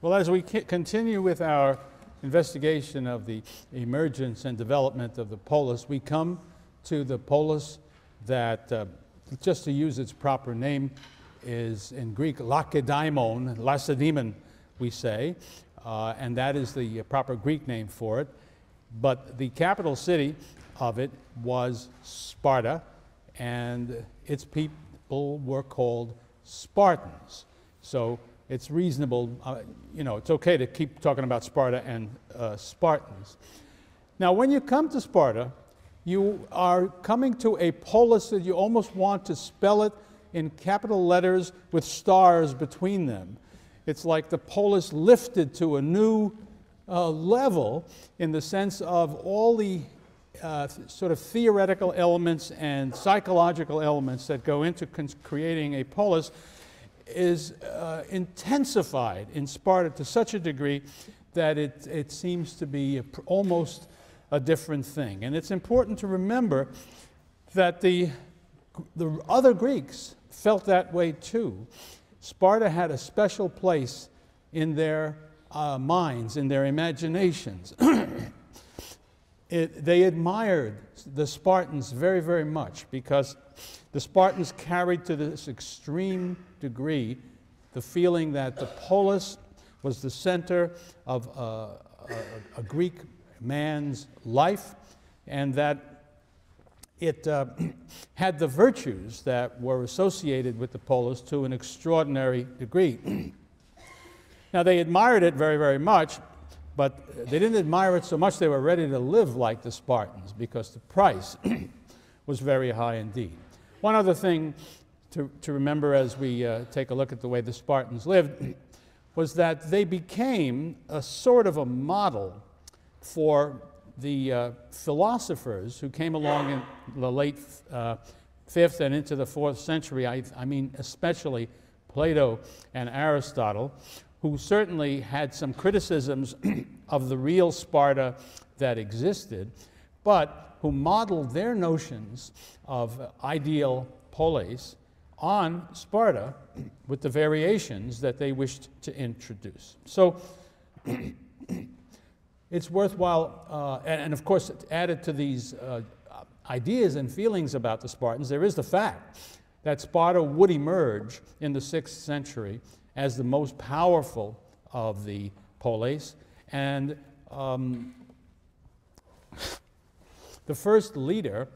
Well, as we continue with our investigation of the emergence and development of the polis, we come to the polis that, just to use its proper name, is in Greek Lacedaemon, Lacedaemon, we say, and that is the proper Greek name for it. But the capital city of it was Sparta, and its people were called Spartans. So it's reasonable, you know, it's okay to keep talking about Sparta and Spartans. Now, when you come to Sparta, you are coming to a polis that you almost want to spell it in capital letters with stars between them. It's like the polis lifted to a new level in the sense of all the sort of theoretical elements and psychological elements that go into creating a polis is intensified in Sparta to such a degree that it seems to be almost a different thing. And it's important to remember that the other Greeks felt that way too. Sparta had a special place in their minds, in their imaginations. They admired the Spartans very, very much because the Spartans carried to this extreme degree the feeling that the polis was the center of a Greek man's life, and that it had the virtues that were associated with the polis to an extraordinary degree. Now, they admired it very, very much, but they didn't admire it so much they were ready to live like the Spartans because the price was very high indeed. One other thing to remember as we take a look at the way the Spartans lived was that they became a sort of a model for the philosophers who came along in the late 5th and into the 4th century, I mean especially Plato and Aristotle, who certainly had some criticisms of the real Sparta that existed, but who modeled their notions of ideal polis on Sparta with the variations that they wished to introduce. So it's worthwhile, and of course added to these ideas and feelings about the Spartans, there is the fact that Sparta would emerge in the 6th century as the most powerful of the polis, and the first leader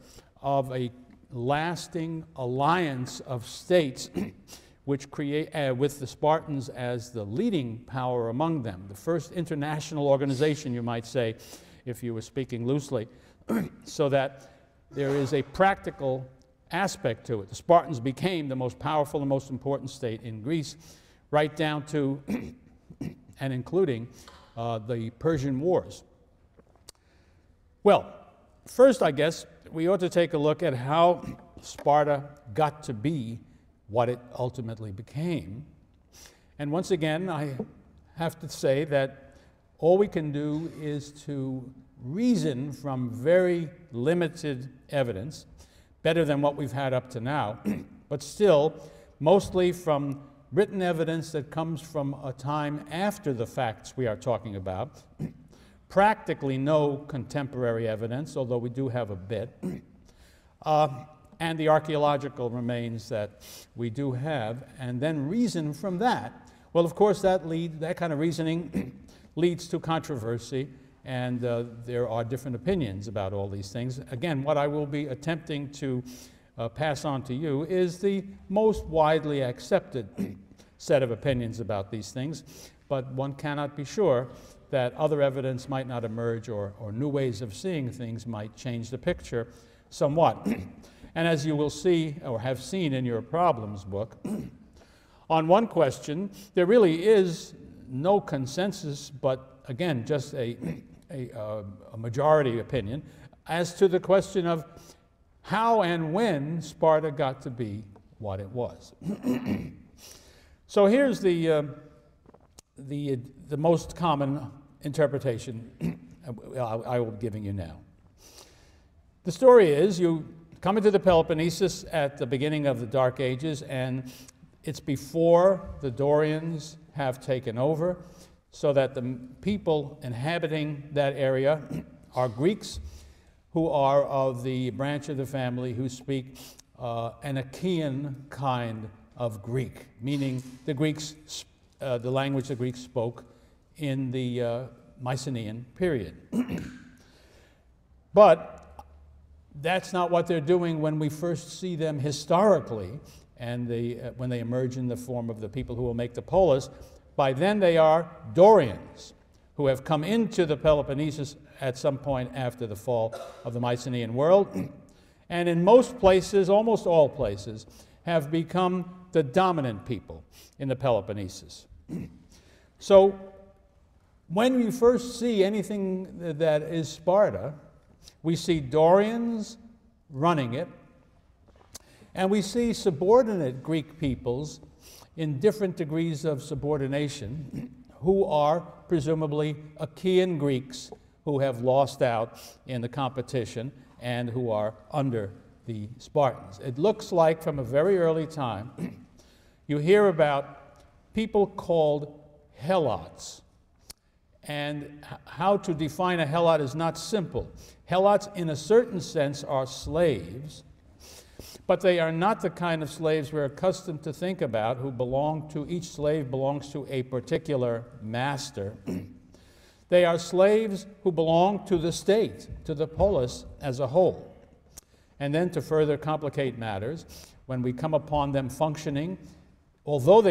of a lasting alliance of states which with the Spartans as the leading power among them, the first international organization, you might say, if you were speaking loosely, so that there is a practical aspect to it. The Spartans became the most powerful and most important state in Greece, right down to and including the Persian Wars. Well, first, I guess, we ought to take a look at how Sparta got to be what it ultimately became. And once again, I have to say that all we can do is to reason from very limited evidence, better than what we've had up to now, but still mostly from written evidence that comes from a time after the facts we are talking about. Practically no contemporary evidence, although we do have a bit. And the archaeological remains that we do have, and then reason from that. Well, of course, that kind of reasoning leads to controversy, and there are different opinions about all these things. Again, what I will be attempting to pass on to you is the most widely accepted set of opinions about these things, but one cannot be sure that other evidence might not emerge, or new ways of seeing things might change the picture somewhat. And as you will see, or have seen in your problems book, on one question, there really is no consensus, but again, just a majority opinion as to the question of how and when Sparta got to be what it was. So here's the most common interpretation I will be giving you now. The story is you come into the Peloponnesus at the beginning of the Dark Ages, and it's before the Dorians have taken over. so that the people inhabiting that area are Greeks who are of the branch of the family who speak an Achaean kind of Greek, meaning the Greeks, the language the Greeks spoke in the Mycenaean period. But that's not what they're doing when we first see them historically, and when they emerge in the form of the people who will make the polis. By then they are Dorians, who have come into the Peloponnesus at some point after the fall of the Mycenaean world, and in most places, almost all places, have become the dominant people in the Peloponnesus. So when we first see anything that is Sparta, we see Dorians running it, and we see subordinate Greek peoples in different degrees of subordination who are presumably Achaean Greeks who have lost out in the competition and who are under the Spartans. It looks like from a very early time you hear about people called Helots, and how to define a Helot is not simple. Helots in a certain sense are slaves, but they are not the kind of slaves we're accustomed to think about who belong to, each slave belongs to a particular master. They are slaves who belong to the state, to the polis as a whole. And then to further complicate matters, when we come upon them functioning, although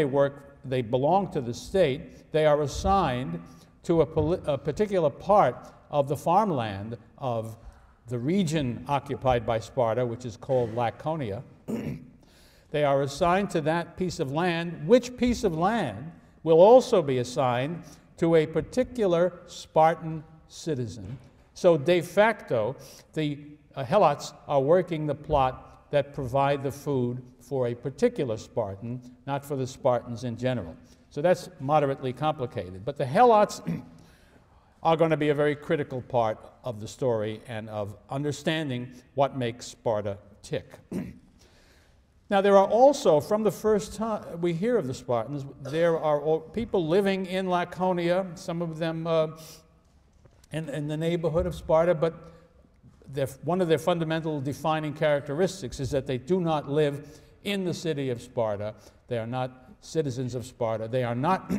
they belong to the state, they are assigned to a particular part of the farmland of the region occupied by Sparta, which is called Laconia. They are assigned to that piece of land, which piece of land will also be assigned to a particular Spartan citizen. So de facto, the Helots are working the plot that provide the food for a particular Spartan, not for the Spartans in general. So that's moderately complicated. But the Helots are going to be a very critical part of the story and of understanding what makes Sparta tick. Now, there are also, from the first time we hear of the Spartans, there are people living in Laconia, some of them in the neighborhood of Sparta, but one of their fundamental defining characteristics is that they do not live in the city of Sparta. They are not citizens of Sparta. They are not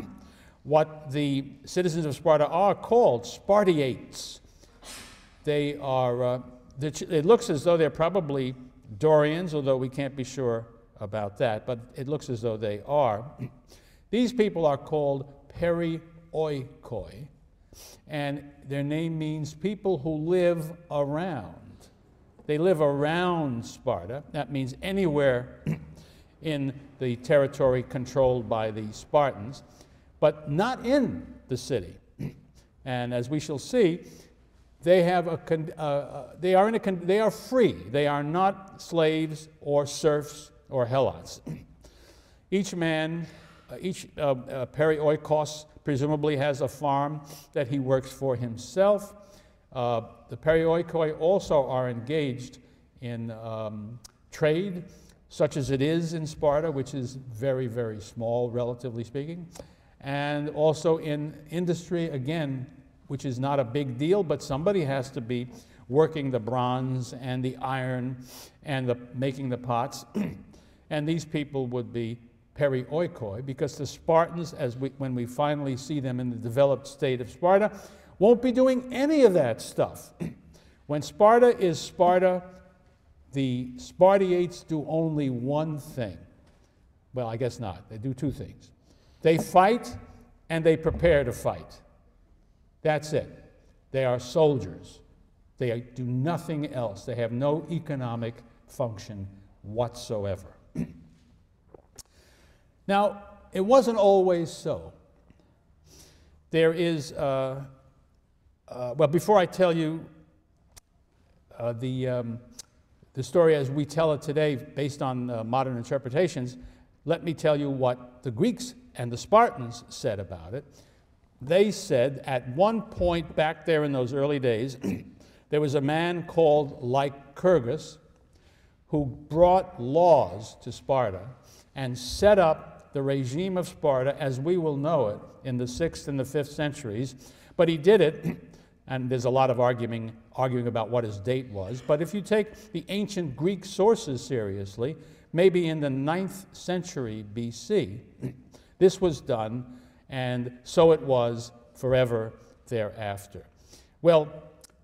what the citizens of Sparta are called, Spartiates. They are, it looks as though they're probably Dorians, although we can't be sure about that, but it looks as though they are. These people are called perioikoi, and their name means people who live around. They live around Sparta. That means anywhere in the territory controlled by the Spartans, but not in the city. And as we shall see, they have they are free. They are not slaves or serfs or helots. Each man, each perioikos presumably has a farm that he works for himself. The perioikoi also are engaged in trade, such as it is in Sparta, which is very, very small, relatively speaking, and also in industry, again, which is not a big deal, but somebody has to be working the bronze and the iron and making the pots. And these people would be perioikoi, because the Spartans, when we finally see them in the developed state of Sparta, won't be doing any of that stuff. When Sparta is Sparta, the Spartiates do only one thing. Well, I guess not. They do two things. They fight and they prepare to fight. That's it. They are soldiers. They do nothing else. They have no economic function whatsoever. Now, it wasn't always so. There is, well, before I tell you the story as we tell it today based on modern interpretations, let me tell you what the Greeks and the Spartans said about it. They said at one point back there in those early days, there was a man called Lycurgus who brought laws to Sparta and set up the regime of Sparta as we will know it in the 6th and the 5th centuries, but he did it, and there's a lot of arguing about what his date was, but if you take the ancient Greek sources seriously, maybe in the 9th century BC, this was done, and so it was forever thereafter. Well,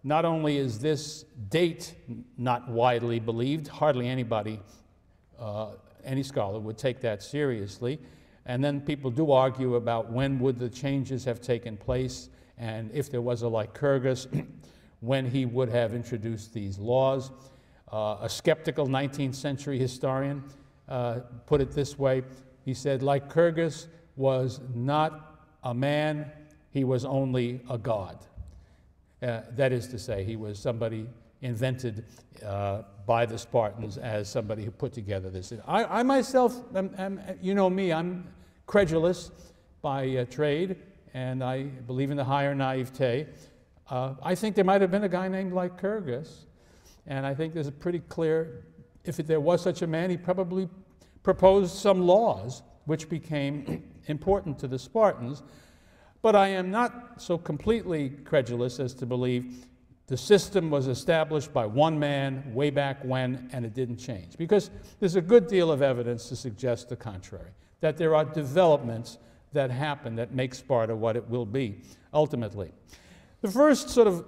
not only is this date not widely believed, hardly anybody, any scholar would take that seriously, and then people do argue about when would the changes have taken place, and if there was a Lycurgus, when he would have introduced these laws. A skeptical 19th century historian put it this way. He said, Lycurgus was not a man, he was only a god. That is to say, he was somebody invented by the Spartans as somebody who put together this. I myself, you know me, I'm credulous by trade, and I believe in the higher naivete. I think there might have been a guy named Lycurgus, and I think there's a pretty clear, if there was such a man, he probably proposed some laws which became important to the Spartans. But I am not so completely credulous as to believe the system was established by one man way back when and it didn't change, because there's a good deal of evidence to suggest the contrary, that there are developments that happen that make Sparta what it will be ultimately. The first sort of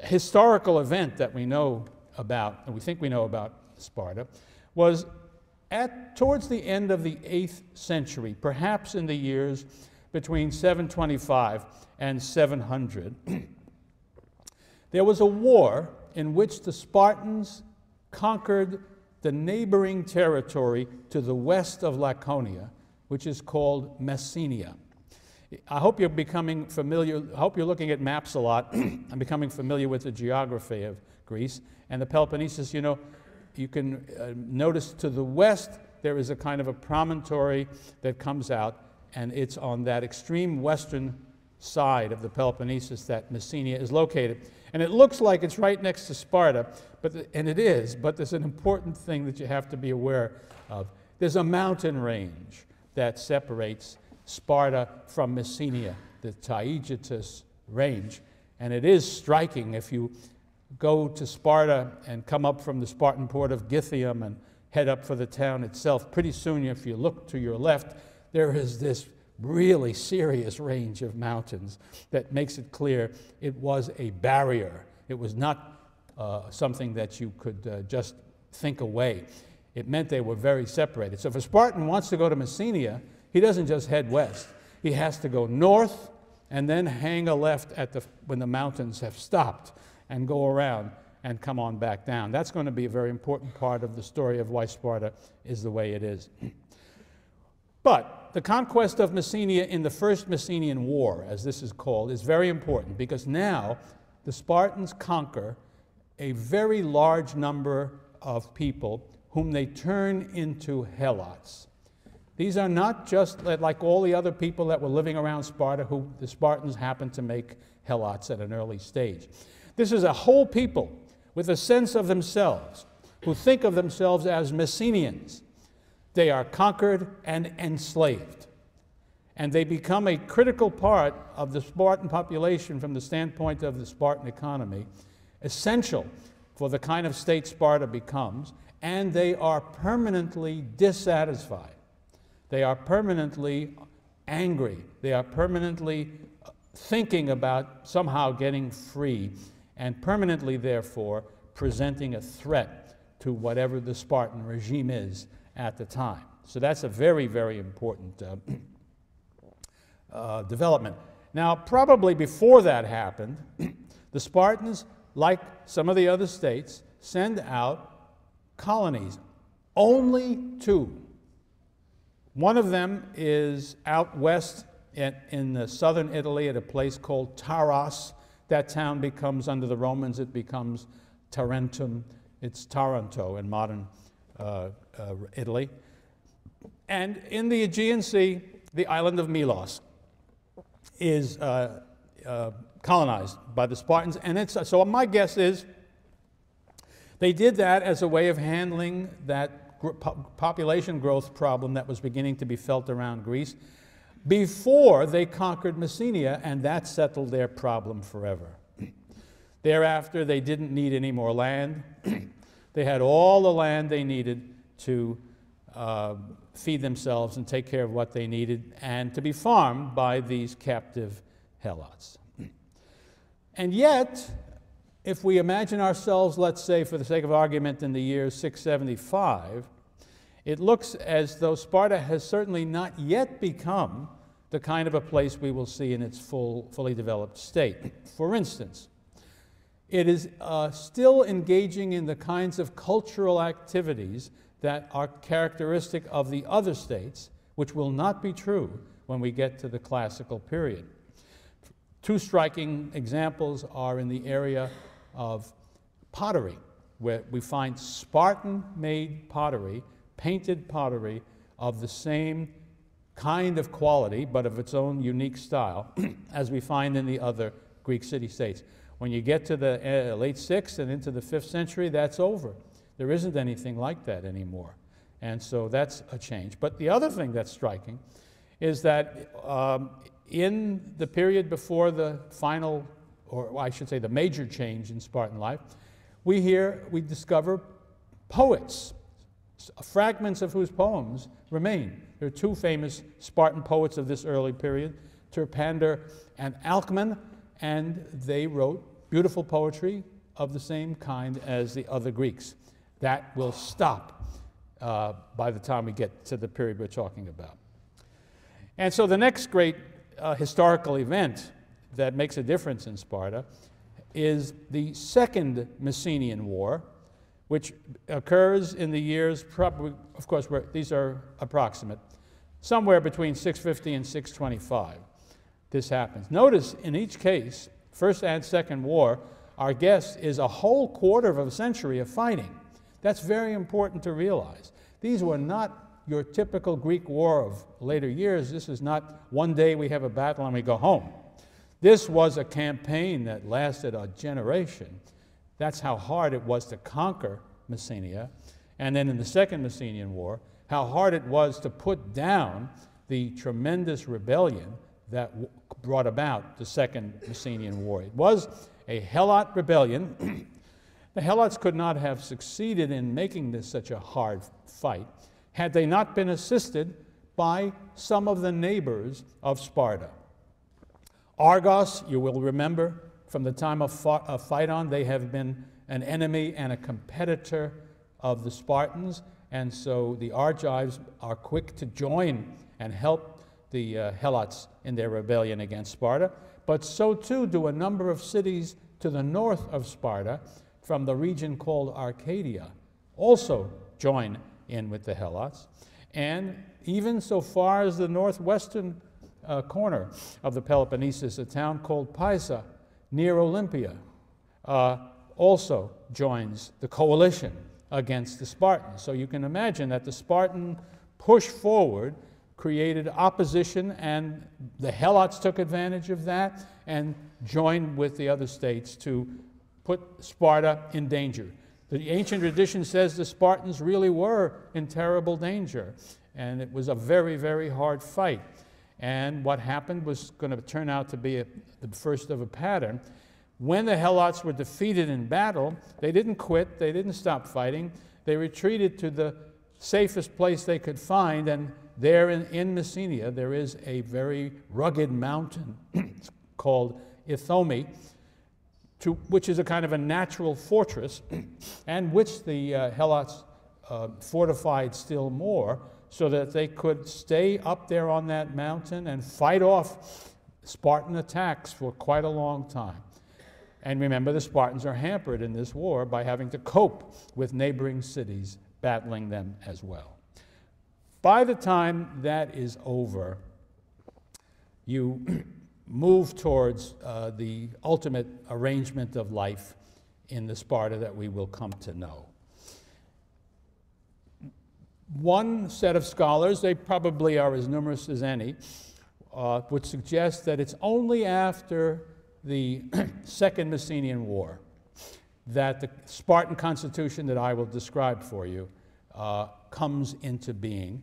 historical event that we know about, and we think we know about Sparta, was towards the end of the 8th century, perhaps in the years between 725 and 700, there was a war in which the Spartans conquered the neighboring territory to the west of Laconia, which is called Messenia. I hope you're becoming familiar, I hope you're looking at maps a lot. I'm becoming familiar with the geography of Greece and the Peloponnesus. You know, you can notice to the west there is a kind of a promontory that comes out, and it's on that extreme western side of the Peloponnesus that Messenia is located. And it looks like it's right next to Sparta, but and it is, but there's an important thing that you have to be aware of. There's a mountain range that separates Sparta from Messenia, the Taigetus range, and it is striking if you go to Sparta and come up from the Spartan port of Githium and head up for the town itself. Pretty soon, if you look to your left, there is this really serious range of mountains that makes it clear it was a barrier. It was not something that you could just think away. It meant they were very separated. So if a Spartan wants to go to Messenia, he doesn't just head west. He has to go north and then hang a left at when the mountains have stopped and go around and come on back down. That's going to be a very important part of the story of why Sparta is the way it is. But the conquest of Messenia in the First Messenian War, as this is called, is very important because now the Spartans conquer a very large number of people whom they turn into Helots. These are not just like all the other people that were living around Sparta, who the Spartans happened to make Helots at an early stage. This is a whole people with a sense of themselves, who think of themselves as Messenians. They are conquered and enslaved, and they become a critical part of the Spartan population from the standpoint of the Spartan economy, essential for the kind of state Sparta becomes, and they are permanently dissatisfied. They are permanently angry. They are permanently thinking about somehow getting free, and permanently, therefore, presenting a threat to whatever the Spartan regime is at the time. So that's a very, very important development. Now, probably before that happened, the Spartans, like some of the other states, send out colonies, only two. One of them is out west in southern Italy at a place called Taras. That town becomes, under the Romans, it becomes Tarentum. It's Taranto in modern Italy. And in the Aegean Sea, the island of Milos is colonized by the Spartans. And so my guess is they did that as a way of handling that population growth problem that was beginning to be felt around Greece before they conquered Messenia, and that settled their problem forever. Thereafter, they didn't need any more land. They had all the land they needed to feed themselves and take care of what they needed and to be farmed by these captive Helots. And yet, if we imagine ourselves, let's say, for the sake of argument, in the year 675, it looks as though Sparta has certainly not yet become the kind of a place we will see in its fully developed state. For instance, it is still engaging in the kinds of cultural activities that are characteristic of the other states, which will not be true when we get to the classical period. Two striking examples are in the area of pottery, where we find Spartan-made pottery, painted pottery of the same kind of quality, but of its own unique style, as we find in the other Greek city-states. When you get to the late 6th and into the 5th century, that's over. There isn't anything like that anymore. And so that's a change. But the other thing that's striking is that in the period before the final, or I should say the major change in Spartan life, we discover poets, fragments of whose poems remain. There are two famous Spartan poets of this early period, Terpander and Alcman, and they wrote beautiful poetry of the same kind as the other Greeks. That will stop by the time we get to the period we're talking about. And so the next great historical event that makes a difference in Sparta is the Second Messenian War, which occurs in the years, probably, of course, these are approximate, somewhere between 650 and 625. This happens. Notice in each case, First and Second War, our guess is a whole quarter of a century of fighting. That's very important to realize. These were not your typical Greek war of later years. This is not one day we have a battle and we go home. This was a campaign that lasted a generation. That's how hard it was to conquer Messenia. And then in the Second Messenian War, how hard it was to put down the tremendous rebellion that brought about the Second Messenian War. It was a Helot rebellion. The Helots could not have succeeded in making this such a hard fight had they not been assisted by some of the neighbors of Sparta. Argos, you will remember, from the time of Phaidon, they have been an enemy and a competitor of the Spartans, and so the Argives are quick to join and help the Helots in their rebellion against Sparta. But so too do a number of cities to the north of Sparta, from the region called Arcadia, also join in with the Helots. And even so far as the northwestern corner of the Peloponnesus, a town called Pisa, near Olympia, also joins the coalition against the Spartans. So you can imagine that the Spartan push forward created opposition, and the Helots took advantage of that and joined with the other states to put Sparta in danger. The ancient tradition says the Spartans really were in terrible danger, and it was a very, very hard fight. And what happened was going to turn out to be the first of a pattern. When the Helots were defeated in battle, they didn't quit, they didn't stop fighting, they retreated to the safest place they could find, and there in Messenia there is a very rugged mountain called Ithome, which is a kind of a natural fortress, and which the Helots fortified still more, so that they could stay up there on that mountain and fight off Spartan attacks for quite a long time. And remember, the Spartans are hampered in this war by having to cope with neighboring cities battling them as well. By the time that is over, you move towards the ultimate arrangement of life in the Sparta that we will come to know. One set of scholars, they probably are as numerous as any, would suggest that it's only after the Second Messenian War that the Spartan constitution that I will describe for you comes into being.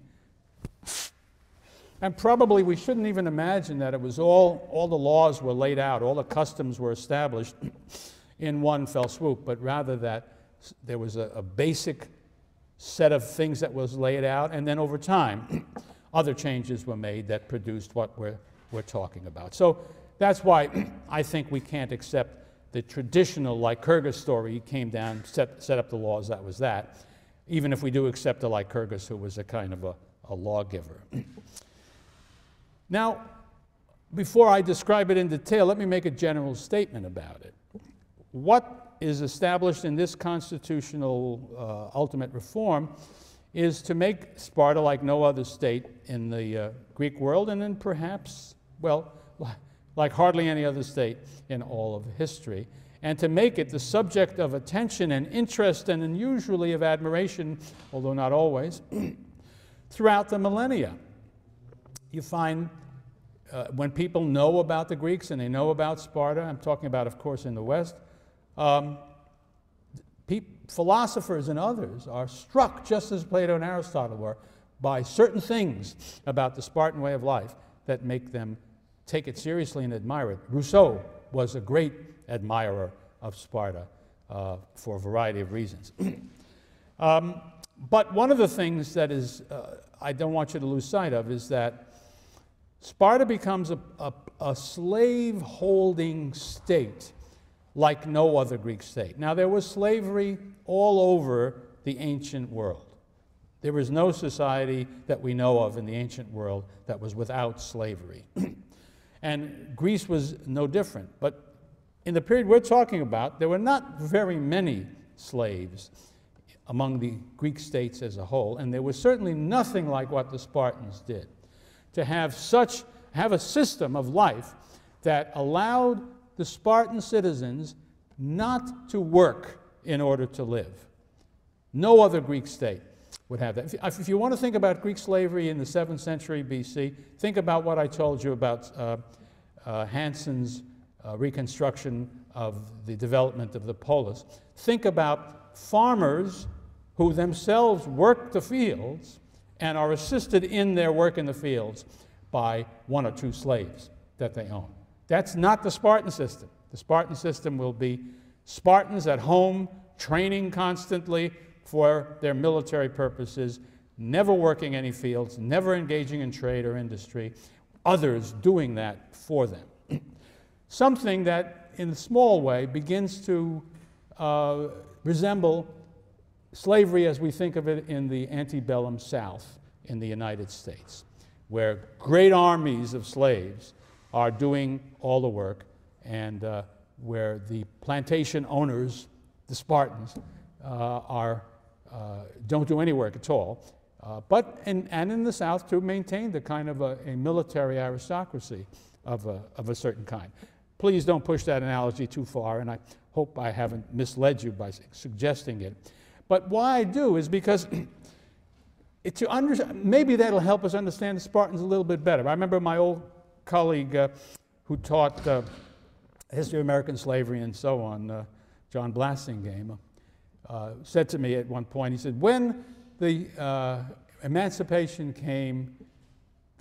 And probably we shouldn't even imagine that it was all the laws were laid out, all the customs were established in one fell swoop, but rather that there was a basic set of things that was laid out, and then over time, other changes were made that produced what we're talking about. So that's why I think we can't accept the traditional Lycurgus story. He came down, set up the laws, that was that, even if we do accept a Lycurgus who was a kind of a lawgiver. Now, before I describe it in detail, let me make a general statement about it. What is established in this constitutional ultimate reform is to make Sparta like no other state in the Greek world, and then perhaps, well, like hardly any other state in all of history, and to make it the subject of attention and interest and unusually of admiration, although not always, throughout the millennia. You find when people know about the Greeks and they know about Sparta, I'm talking about, of course, in the West, philosophers and others are struck, just as Plato and Aristotle were, by certain things about the Spartan way of life that make them take it seriously and admire it. Rousseau was a great admirer of Sparta for a variety of reasons. But one of the things that is, I don't want you to lose sight of, is that Sparta becomes a slave-holding state like no other Greek state. Now, there was slavery all over the ancient world. There was no society that we know of in the ancient world that was without slavery. And Greece was no different. But in the period we're talking about, there were not very many slaves among the Greek states as a whole, and there was certainly nothing like what the Spartans did. To have a system of life that allowed the Spartan citizens not to work in order to live. No other Greek state would have that. If you want to think about Greek slavery in the 7th century BC, think about what I told you about Hansen's reconstruction of the development of the polis. Think about farmers who themselves work the fields and are assisted in their work in the fields by one or two slaves that they own. That's not the Spartan system. The Spartan system will be Spartans at home, training constantly for their military purposes, never working any fields, never engaging in trade or industry, others doing that for them. Something that, in a small way, begins to resemble slavery as we think of it in the antebellum South in the United States, where great armies of slaves are doing all the work, and where the plantation owners, the Spartans, don't do any work at all, and in the South too, maintained the kind of a military aristocracy of a certain kind. Please don't push that analogy too far, and I hope I haven't misled you by suggesting it. But why I do is because maybe that'll help us understand the Spartans a little bit better. I remember my old colleague who taught history of American slavery and so on, John Blasingame, said to me at one point, he said, when the emancipation came,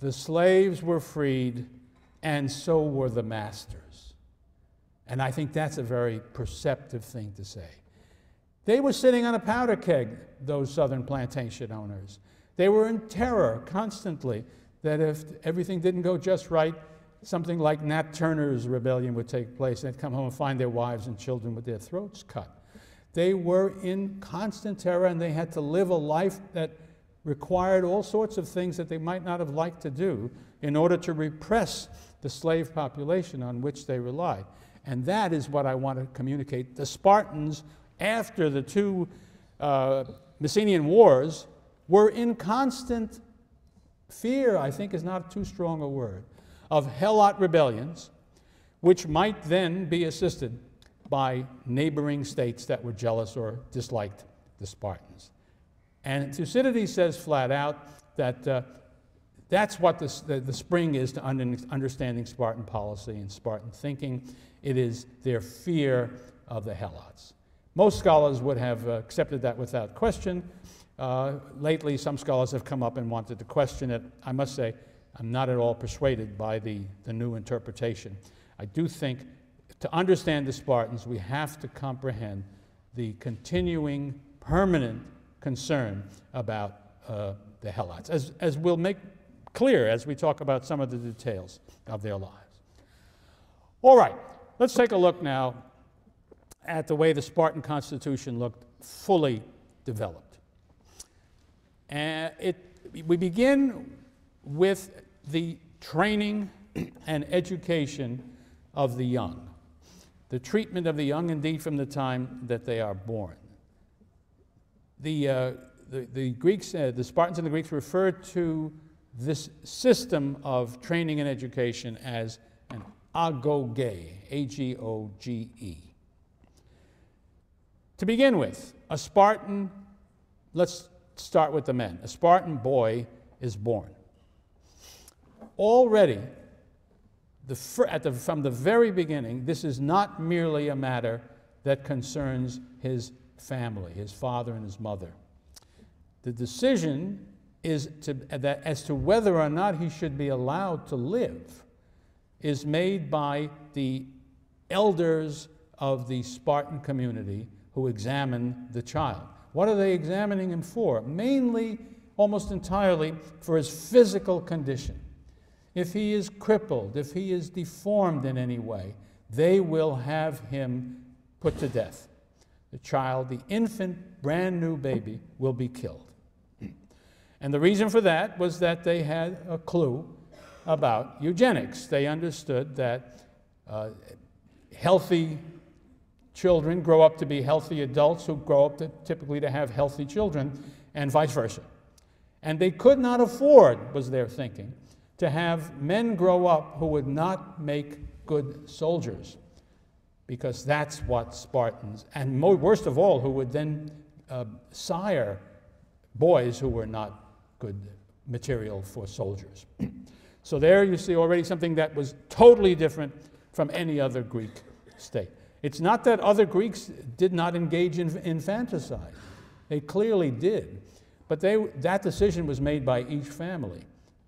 the slaves were freed and so were the masters. And I think that's a very perceptive thing to say. They were sitting on a powder keg, those southern plantation owners. They were in terror constantly that if everything didn't go just right, something like Nat Turner's rebellion would take place, and they'd come home and find their wives and children with their throats cut. They were in constant terror, and they had to live a life that required all sorts of things that they might not have liked to do in order to repress the slave population on which they relied. And that is what I want to communicate. The Spartans, after the two Messenian Wars, were in constant fear, I think is not too strong a word, of Helot rebellions, which might then be assisted by neighboring states that were jealous or disliked the Spartans. And Thucydides says flat out that that's what the spring is to understanding Spartan policy and Spartan thinking. It is their fear of the Helots. Most scholars would have accepted that without question. Lately, some scholars have come up and wanted to question it. I must say, I'm not at all persuaded by the new interpretation. I do think to understand the Spartans, we have to comprehend the continuing, permanent concern about the Helots, as we'll make clear as we talk about some of the details of their lives. All right, let's take a look now at the way the Spartan constitution looked fully developed. And we begin with the training and education of the young, the treatment of the young, indeed, from the time that they are born. The Spartans and the Greeks referred to this system of training and education as an agoge, A-G-O-G-E. To begin with, a Spartan, let's start with the men. A Spartan boy is born. Already, from the very beginning, this is not merely a matter that concerns his family, his father and his mother. The decision is as to whether or not he should be allowed to live is made by the elders of the Spartan community who examine the child. What are they examining him for? Mainly, almost entirely, for his physical condition. If he is crippled, if he is deformed in any way, they will have him put to death. The child, the infant, brand new baby, will be killed. And the reason for that was that they had a clue about eugenics. They understood that healthy children grow up to be healthy adults who grow up typically to have healthy children, and vice versa. And they could not afford, was their thinking, to have men grow up who would not make good soldiers, because that's what Spartans, and worst of all, who would then sire boys who were not good material for soldiers. So there you see already something that was totally different from any other Greek state. It's not that other Greeks did not engage in infanticide. They clearly did. But that decision was made by each family.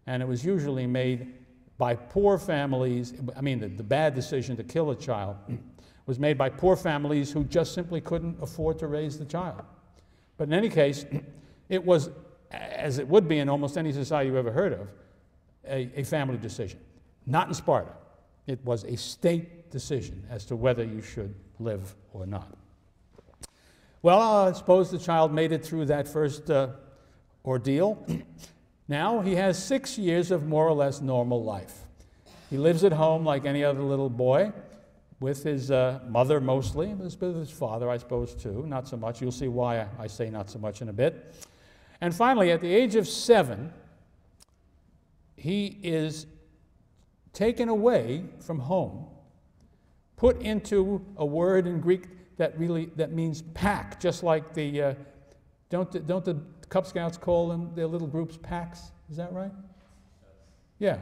And it was usually made by poor families. I mean, the bad decision to kill a child was made by poor families who just simply couldn't afford to raise the child. But in any case, it was, as it would be in almost any society you ever heard of, a family decision. Not in Sparta. It was a state decision as to whether you should live or not. Well, I suppose the child made it through that first ordeal. Now he has 6 years of more or less normal life. He lives at home like any other little boy, with his mother mostly, but with his father, I suppose, too. Not so much. You'll see why I say not so much in a bit. And finally, at the age of 7, he is taken away from home, put into a word in Greek that means pack, just like the don't the Cub Scouts call them, their little groups, packs. Is that right? Yeah.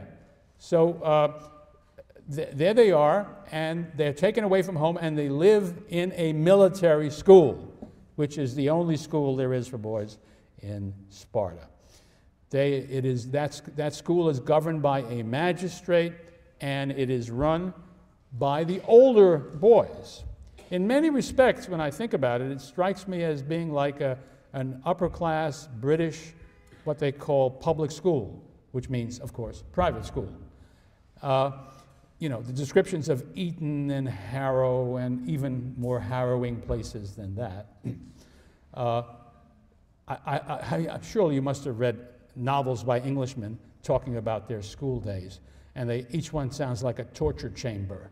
So there they are, and they're taken away from home, and they live in a military school, which is the only school there is for boys in Sparta. That school is governed by a magistrate, and it is run by the older boys. In many respects, when I think about it, it strikes me as being like an upper-class British, what they call public school, which means, of course, private school. You know, the descriptions of Eton and Harrow and even more harrowing places than that. Surely you must have read novels by Englishmen talking about their school days, and each one sounds like a torture chamber.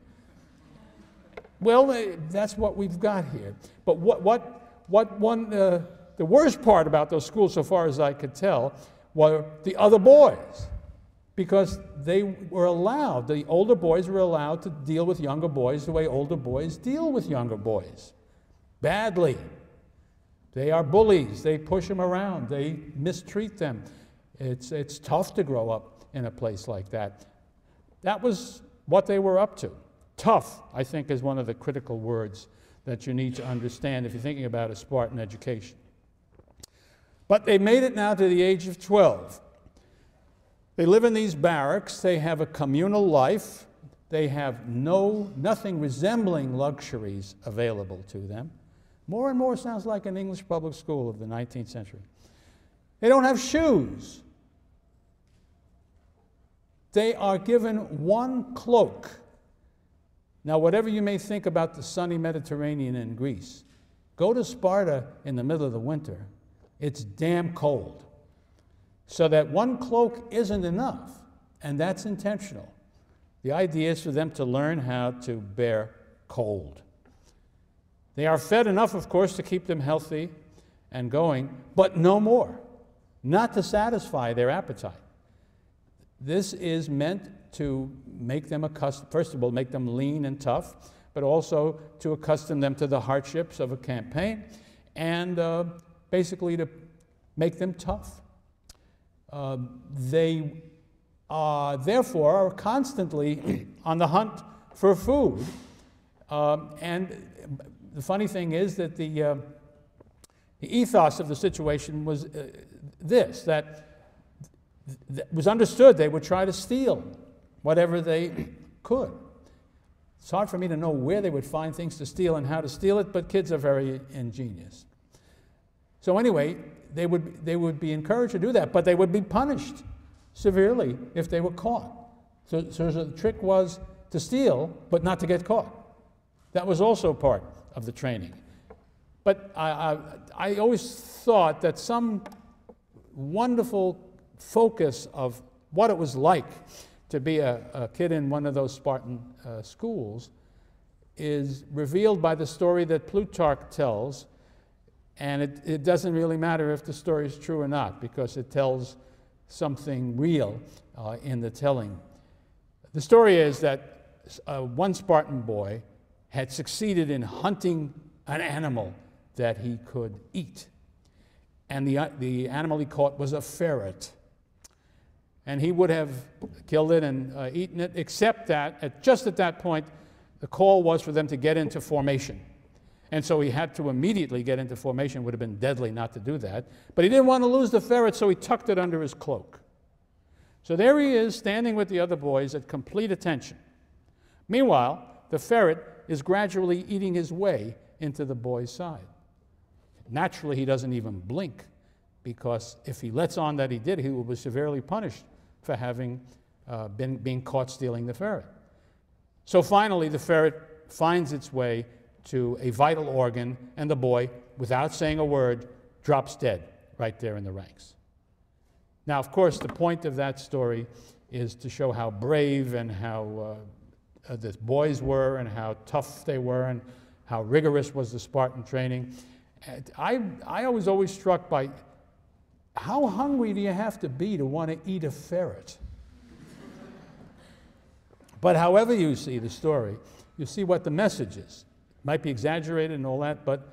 Well, that's what we've got here. But the worst part about those schools, so far as I could tell, were the other boys, because they were allowed, the older boys were allowed to deal with younger boys the way older boys deal with younger boys, badly. They are bullies. They push them around. They mistreat them. It's tough to grow up in a place like that. That was what they were up to. Tough, I think, is one of the critical words that you need to understand if you're thinking about a Spartan education. But they made it now to the age of 12. They live in these barracks. They have a communal life. They have nothing resembling luxuries available to them. More and more sounds like an English public school of the 19th century. They don't have shoes. They are given one cloak. Now, whatever you may think about the sunny Mediterranean in Greece, go to Sparta in the middle of the winter. It's damn cold. So that one cloak isn't enough, and that's intentional. The idea is for them to learn how to bear cold. They are fed enough, of course, to keep them healthy and going, but no more, not to satisfy their appetite. This is meant to make them accustomed, first of all, make them lean and tough, but also to accustom them to the hardships of a campaign and basically to make them tough. They therefore are constantly on the hunt for food. And the funny thing is that the ethos of the situation was this, that was understood they would try to steal whatever they could. It's hard for me to know where they would find things to steal and how to steal it, but kids are very ingenious. So anyway, they would be encouraged to do that, but they would be punished severely if they were caught. So the trick was to steal, but not to get caught. That was also part of the training. But I always thought that some wonderful focus of what it was like to be a kid in one of those Spartan schools is revealed by the story that Plutarch tells, and it doesn't really matter if the story is true or not because it tells something real in the telling. The story is that one Spartan boy had succeeded in hunting an animal that he could eat, and the animal he caught was a ferret. And he would have killed it and eaten it, except that just at that point, the call was for them to get into formation. And so he had to immediately get into formation. It would have been deadly not to do that. But he didn't want to lose the ferret, so he tucked it under his cloak. So there he is, standing with the other boys at complete attention. Meanwhile, the ferret is gradually eating his way into the boy's side. Naturally, he doesn't even blink, because if he lets on that he did, he will be severely punished for having being caught stealing the ferret. So finally, the ferret finds its way to a vital organ, and the boy, without saying a word, drops dead right there in the ranks. Now, of course, the point of that story is to show how brave and how the boys were and how tough they were and how rigorous was the Spartan training. I was always struck by how hungry do you have to be to want to eat a ferret? But however you see the story, you see what the message is. It might be exaggerated and all that, but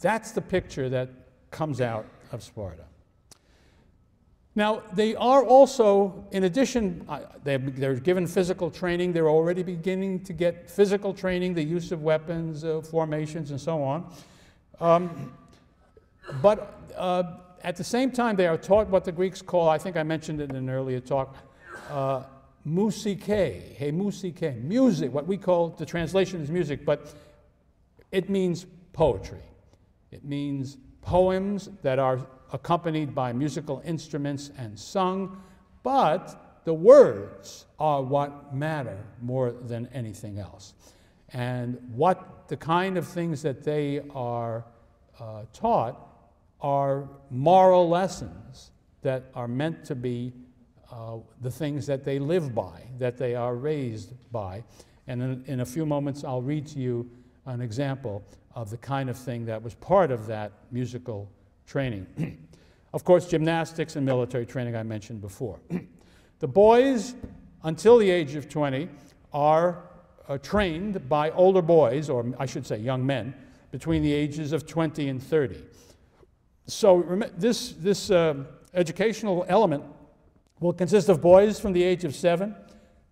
that's the picture that comes out of Sparta. Now, they are also, in addition, they're given physical training. They're already beginning to get physical training, the use of weapons, formations, and so on. At the same time, they are taught what the Greeks call, I think I mentioned it in an earlier talk, musike, hey, musike, music, what we call, the translation is music, but it means poetry. It means poems that are accompanied by musical instruments and sung, but the words are what matter more than anything else. And what the kind of things that they are taught are moral lessons that are meant to be the things that they live by, that they are raised by. And in a few moments, I'll read to you an example of the kind of thing that was part of that musical training. Of course, gymnastics and military training I mentioned before. The boys, until the age of 20, are trained by older boys, or I should say young men, between the ages of 20 and 30. So this educational element will consist of boys from the age of 7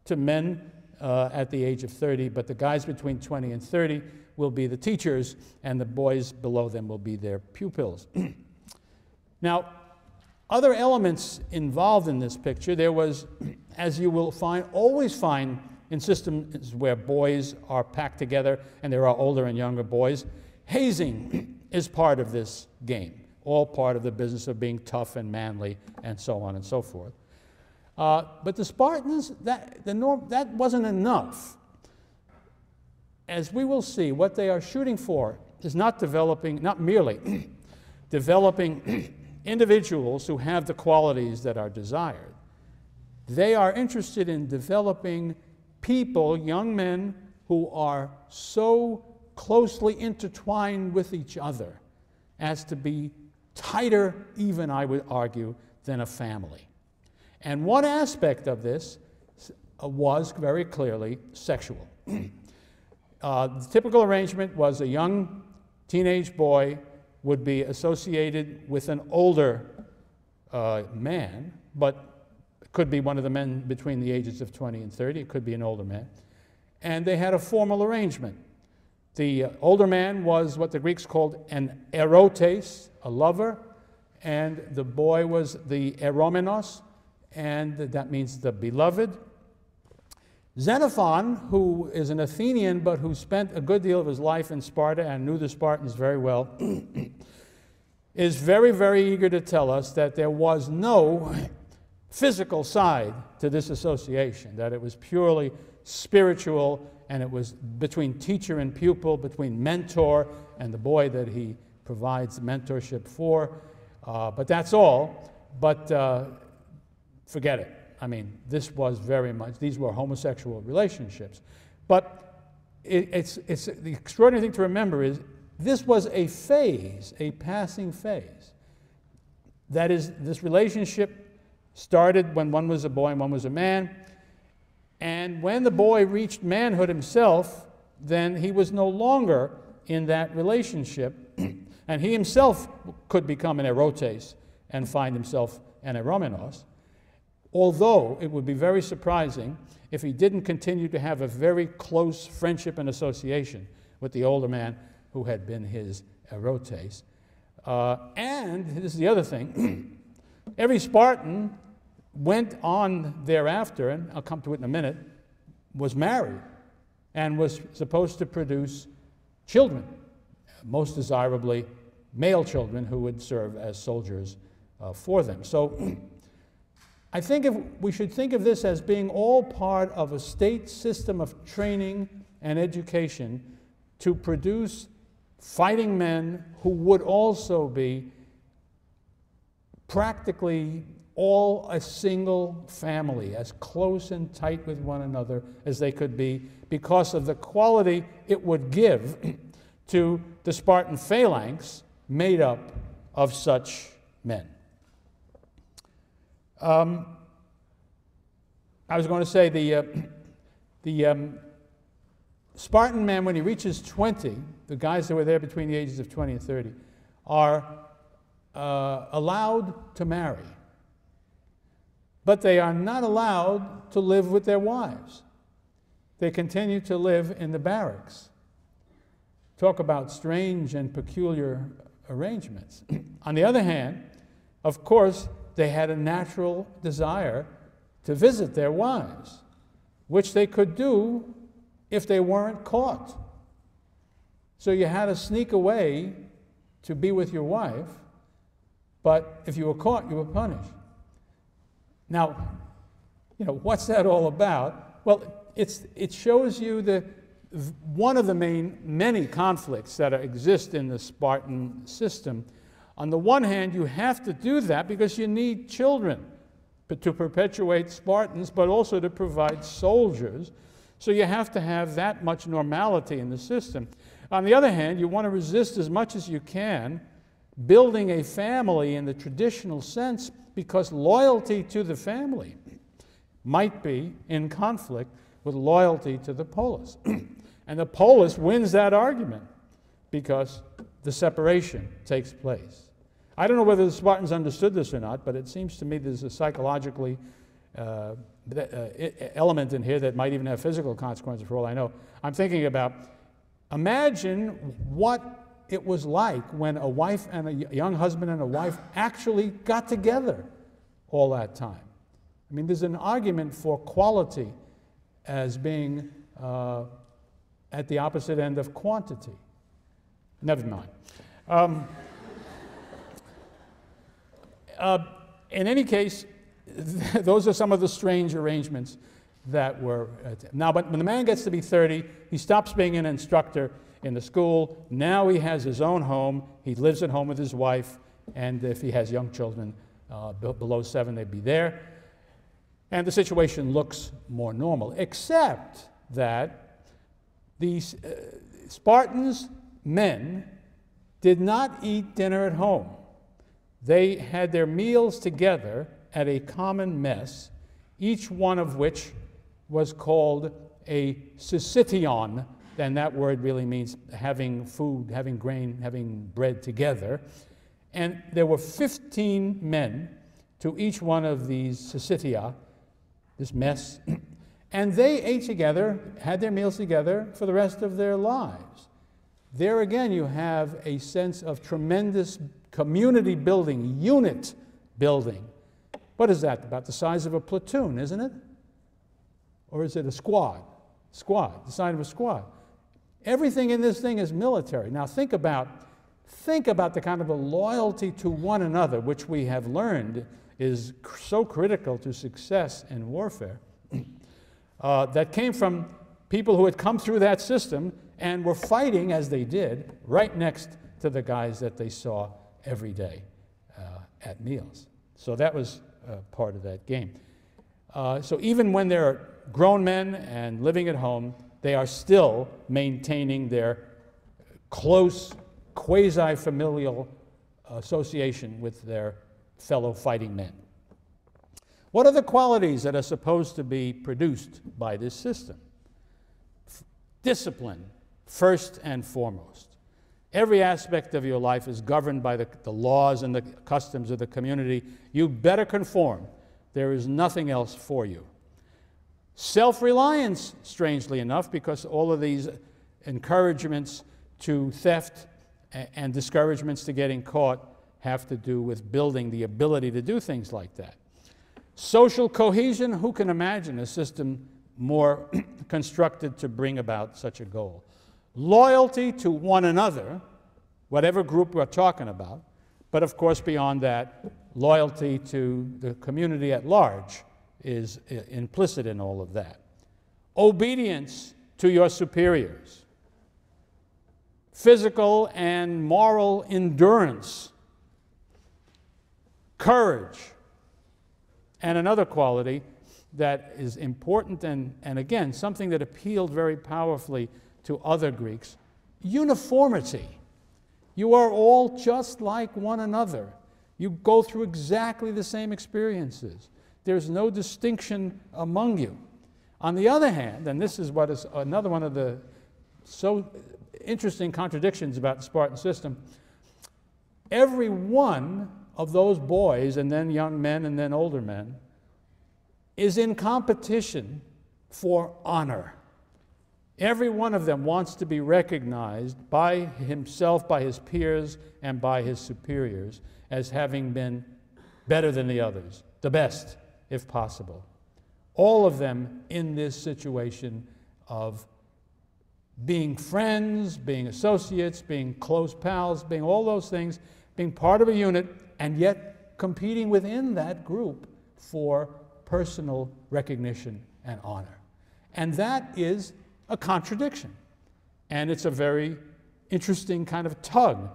to men at the age of 30, but the guys between 20 and 30 will be the teachers, and the boys below them will be their pupils. Now, other elements involved in this picture, there was, as you will find, always find in systems where boys are packed together and there are older and younger boys, hazing is part of this game, all part of the business of being tough and manly and so on and so forth. But the Spartans, that wasn't enough. As we will see, what they are shooting for is not merely developing individuals who have the qualities that are desired. They are interested in developing people, young men, who are so closely intertwined with each other as to be tighter, even, I would argue, than a family. And one aspect of this was very clearly sexual. The typical arrangement was a young teenage boy would be associated with an older man, but it could be one of the men between the ages of 20 and 30. It could be an older man. And they had a formal arrangement. The older man was what the Greeks called an erotes, a lover, and the boy was the eromenos, and that means the beloved. Xenophon, who is an Athenian but who spent a good deal of his life in Sparta and knew the Spartans very well, is very, very eager to tell us that there was no physical side to this association, that it was purely spiritual, and it was between teacher and pupil, between mentor and the boy that he provides mentorship for. But that's all. But forget it. I mean, this was very much, these were homosexual relationships. But it's the extraordinary thing to remember is this was a phase, a passing phase. That is, this relationship started when one was a boy and one was a man. And when the boy reached manhood himself, then he was no longer in that relationship. And he himself could become an erotes and find himself an eromenos. Although it would be very surprising if he didn't continue to have a very close friendship and association with the older man who had been his erotes. And this is the other thing, every Spartan went on thereafter, and I'll come to it in a minute, was married and was supposed to produce children, most desirably male children who would serve as soldiers for them. So I think if we should think of this as being all part of a state system of training and education to produce fighting men who would also be practically all a single family, as close and tight with one another as they could be, because of the quality it would give to the Spartan phalanx made up of such men. I was going to say the Spartan man, when he reaches 20, the guys that were there between the ages of 20 and 30, are allowed to marry. But they are not allowed to live with their wives. They continue to live in the barracks. Talk about strange and peculiar arrangements. On the other hand, of course, they had a natural desire to visit their wives, which they could do if they weren't caught. So you had to sneak away to be with your wife, but if you were caught, you were punished. Now, you know, what's that all about? Well, it shows you one of the many conflicts that exist in the Spartan system. On the one hand, you have to do that because you need children to perpetuate Spartans, but also to provide soldiers. So you have to have that much normality in the system. On the other hand, you want to resist as much as you can building a family in the traditional sense, because loyalty to the family might be in conflict with loyalty to the polis. And the polis wins that argument because the separation takes place. I don't know whether the Spartans understood this or not, but it seems to me there's a psychologically element in here that might even have physical consequences for all I know. I'm thinking about, imagine what it was like when a wife and a young husband and a wife actually got together all that time. I mean, there's an argument for quality as being at the opposite end of quantity. Never mind. In any case, those are some of the strange arrangements that were. Now, but when the man gets to be 30, he stops being an instructor in the school. Now he has his own home. He lives at home with his wife. And if he has young children below 7, they'd be there. And the situation looks more normal, except that the Spartans' men did not eat dinner at home. They had their meals together at a common mess, each one of which was called a Sicition, and that word really means having food, having grain, having bread together. And there were 15 men to each one of these Sicitia, this mess, and they ate together, had their meals together for the rest of their lives. There again you have a sense of tremendous community building, unit building. What is that? About the size of a platoon, isn't it? Or is it a squad? Squad, the size of a squad. Everything in this thing is military. Now think about the kind of a loyalty to one another which we have learned is so critical to success in warfare that came from people who had come through that system and were fighting as they did right next to the guys that they saw every day at meals. So that was part of that game. So even when they're grown men and living at home, they are still maintaining their close, quasi-familial association with their fellow fighting men. What are the qualities that are supposed to be produced by this system? Discipline, first and foremost. Every aspect of your life is governed by the laws and the customs of the community. You better conform. There is nothing else for you. Self-reliance, strangely enough, because all of these encouragements to theft and discouragements to getting caught have to do with building the ability to do things like that. Social cohesion, who can imagine a system more constructed to bring about such a goal? Loyalty to one another, whatever group we're talking about, but of course beyond that, loyalty to the community at large is implicit in all of that. Obedience to your superiors. Physical and moral endurance. Courage. And another quality that is important and again, something that appealed very powerfully to other Greeks, uniformity. You are all just like one another. You go through exactly the same experiences. There's no distinction among you. On the other hand, and this is what is another one of the so interesting contradictions about the Spartan system, every one of those boys, and then young men and then older men, is in competition for honor. Every one of them wants to be recognized by himself, by his peers, and by his superiors as having been better than the others, the best, if possible. All of them in this situation of being friends, being associates, being close pals, being all those things, being part of a unit, and yet competing within that group for personal recognition and honor. And that is a contradiction, and it's a very interesting kind of tug.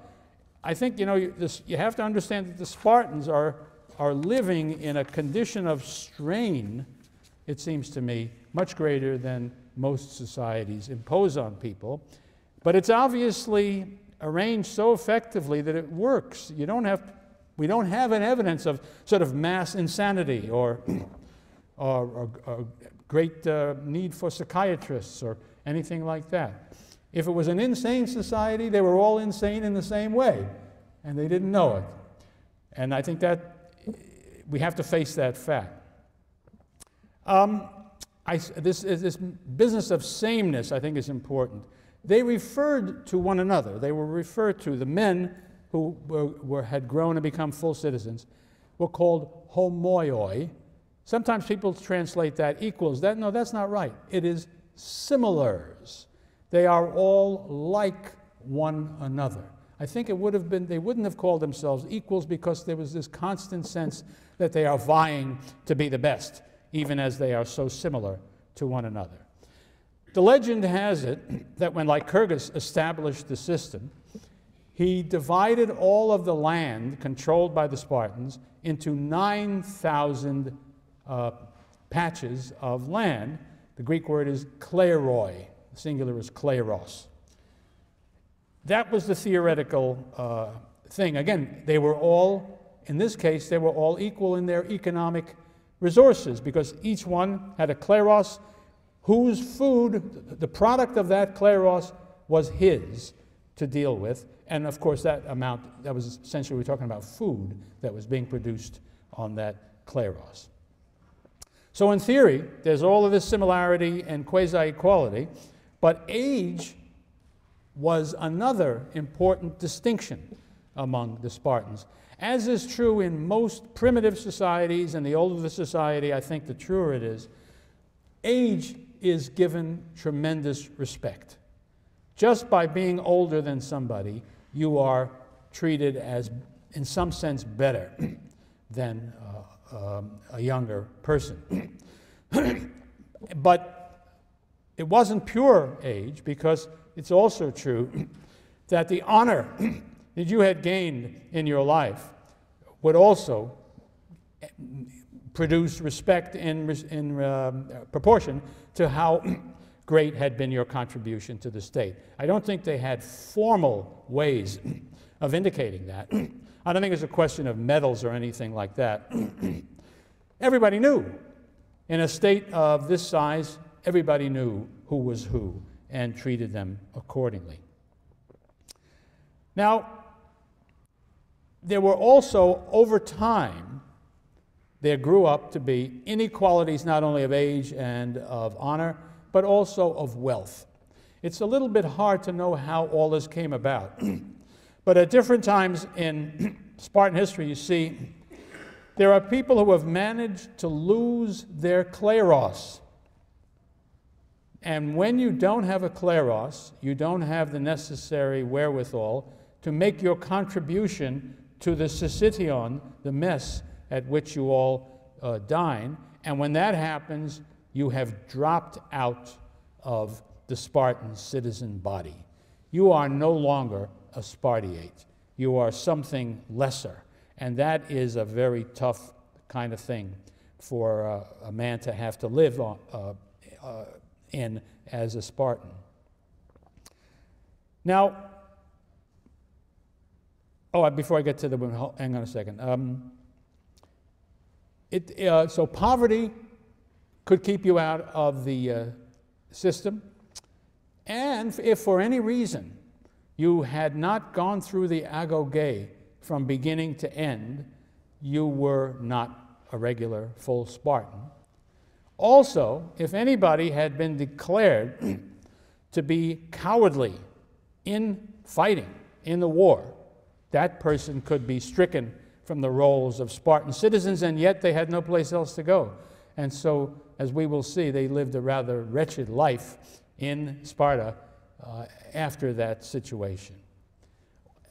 I think, you know, you have to understand that the Spartans are living in a condition of strain, it seems to me, much greater than most societies impose on people, but it's obviously arranged so effectively that it works. We don't have an evidence of sort of mass insanity or great need for psychiatrists or anything like that. If it was an insane society, they were all insane in the same way, and they didn't know it. And I think that we have to face that fact. This business of sameness, I think, is important. they referred to one another. They were referred to, the men who had grown and become full citizens were called homoioi. Sometimes people translate that equals. That, no, that's not right. It is similars. They are all like one another. I think it would have been, they wouldn't have called themselves equals because there was this constant sense that they are vying to be the best, even as they are so similar to one another. The legend has it that when Lycurgus established the system, he divided all of the land controlled by the Spartans into 9,000 patches of land. The Greek word is kleroi, the singular is kleros. That was the theoretical thing. Again, they were all, in this case, they were all equal in their economic resources because each one had a kleros whose food, the product of that kleros, was his to deal with. And of course, that amount, that was essentially, we're talking about food that was being produced on that kleros. So in theory, there's all of this similarity and quasi-equality, but age was another important distinction among the Spartans. As is true in most primitive societies, and the older the society, I think the truer it is, age is given tremendous respect. Just by being older than somebody, you are treated as, in some sense, better than a younger person. But it wasn't pure age, because it's also true that the honor that you had gained in your life would also produce respect in proportion to how great had been your contribution to the state. I don't think they had formal ways of indicating that. I don't think it's a question of medals or anything like that. Everybody knew. In a state of this size, everybody knew who was who and treated them accordingly. Now, there were also, over time, there grew up to be inequalities not only of age and of honor, but also of wealth. It's a little bit hard to know how all this came about. But at different times in Spartan history, you see, there are people who have managed to lose their kleros. And when you don't have a kleros, you don't have the necessary wherewithal to make your contribution to the Sicition, the mess at which you all dine. And when that happens, you have dropped out of the Spartan citizen body. You are no longer a Spartiate. You are something lesser. And that is a very tough kind of thing for a man to have to live on, in as a Spartan. Now, oh, before I get to the women, hang on a second. So poverty could keep you out of the system, and if for any reason you had not gone through the agoge from beginning to end, you were not a regular full Spartan. Also, if anybody had been declared to be cowardly in fighting, in the war, that person could be stricken from the rolls of Spartan citizens, and yet they had no place else to go. And so, as we will see, they lived a rather wretched life in Sparta after that situation.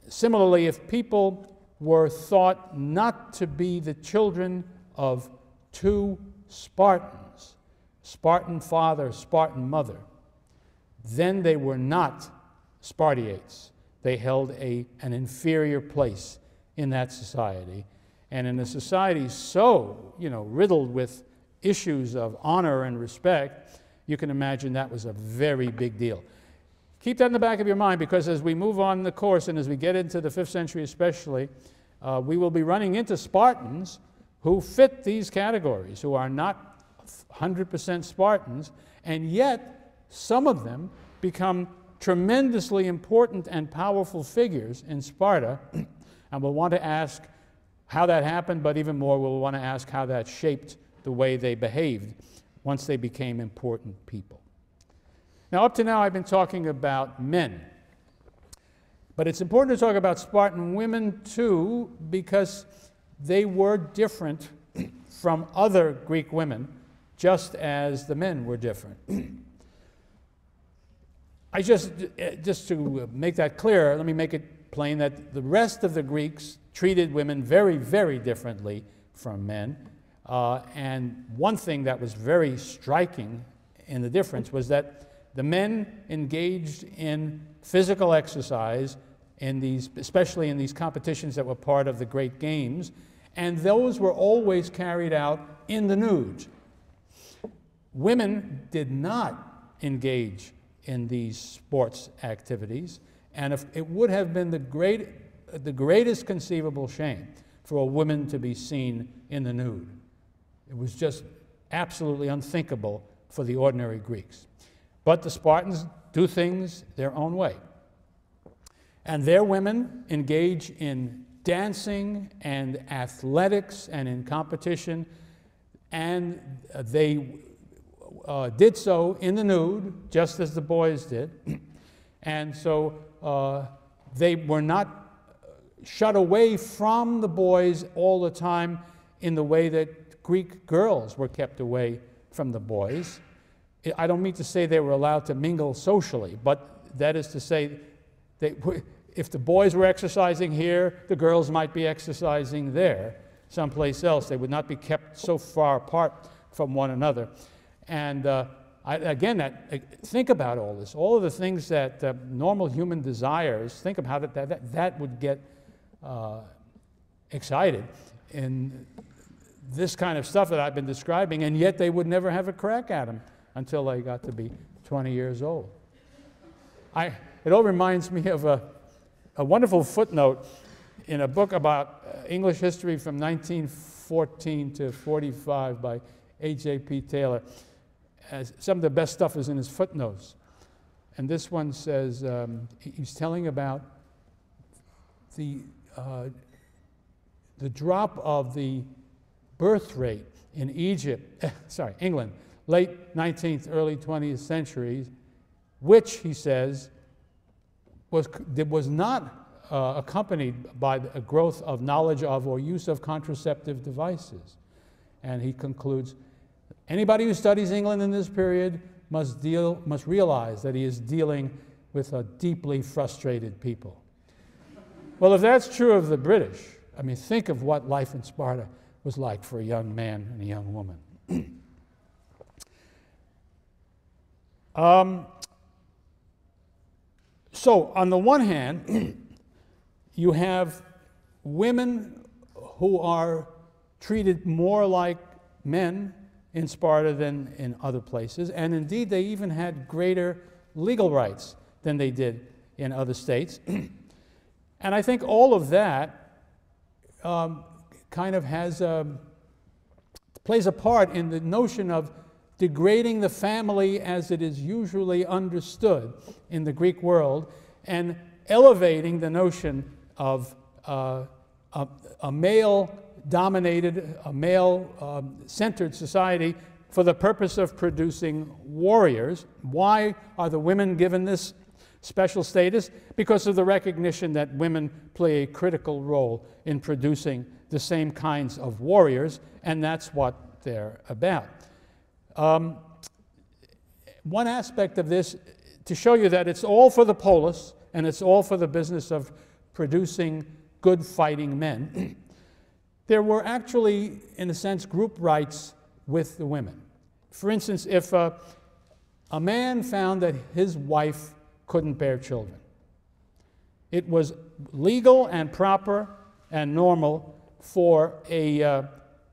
Similarly, if people were thought not to be the children of two Spartans, Spartan father, Spartan mother, then they were not Spartiates. They held an inferior place in that society. And in a society so, you know, riddled with issues of honor and respect, you can imagine that was a very big deal. Keep that in the back of your mind, because as we move on in the course and as we get into the 5th century especially, we will be running into Spartans who fit these categories, who are not 100% Spartans, and yet some of them become tremendously important and powerful figures in Sparta, and we'll want to ask how that happened, but even more we'll want to ask how that shaped the way they behaved once they became important people. Now, up to now, I've been talking about men. But it's important to talk about Spartan women, too, because they were different from other Greek women, just as the men were different. Just to make that clear, let me make it plain that the rest of the Greeks treated women very, very differently from men. And one thing that was very striking in the difference was that the men engaged in physical exercise in these, especially in these competitions that were part of the great games, and those were always carried out in the nude. Women did not engage in these sports activities, and if it would have been the greatest conceivable shame for a woman to be seen in the nude. It was just absolutely unthinkable for the ordinary Greeks. But the Spartans do things their own way. And their women engage in dancing and athletics and in competition, and they did so in the nude, just as the boys did. And so they were not shut away from the boys all the time in the way that Greek girls were kept away from the boys. I don't mean to say they were allowed to mingle socially, but that is to say, if the boys were exercising here, the girls might be exercising there, someplace else. They would not be kept so far apart from one another. And think about all this. All of the things that normal human desires, think of how that would get excited in this kind of stuff that I've been describing, and yet they would never have a crack at them until I got to be 20 years old. It all reminds me of a wonderful footnote in a book about English history from 1914 to 45 by H.A.P. Taylor. Some of the best stuff is in his footnotes. And this one says, he's telling about the drop of the birth rate in England, late 19th, early 20th centuries, which, he says, was not accompanied by a growth of knowledge of or use of contraceptive devices. And he concludes, anybody who studies England in this period must realize that he is dealing with a deeply frustrated people. Well, if that's true of the British, I mean, think of what life in Sparta was like for a young man and a young woman. So on the one hand, you have women who are treated more like men in Sparta than in other places, and indeed they even had greater legal rights than they did in other states. And I think all of that kind of plays a part in the notion of degrading the family as it is usually understood in the Greek world, and elevating the notion of a male-centered society for the purpose of producing warriors. Why are the women given this special status? Because of the recognition that women play a critical role in producing the same kinds of warriors, and that's what they're about. One aspect of this, to show you that it's all for the polis and it's all for the business of producing good fighting men, there were actually, in a sense, group rights with the women. For instance, if a man found that his wife couldn't bear children, it was legal and proper and normal for a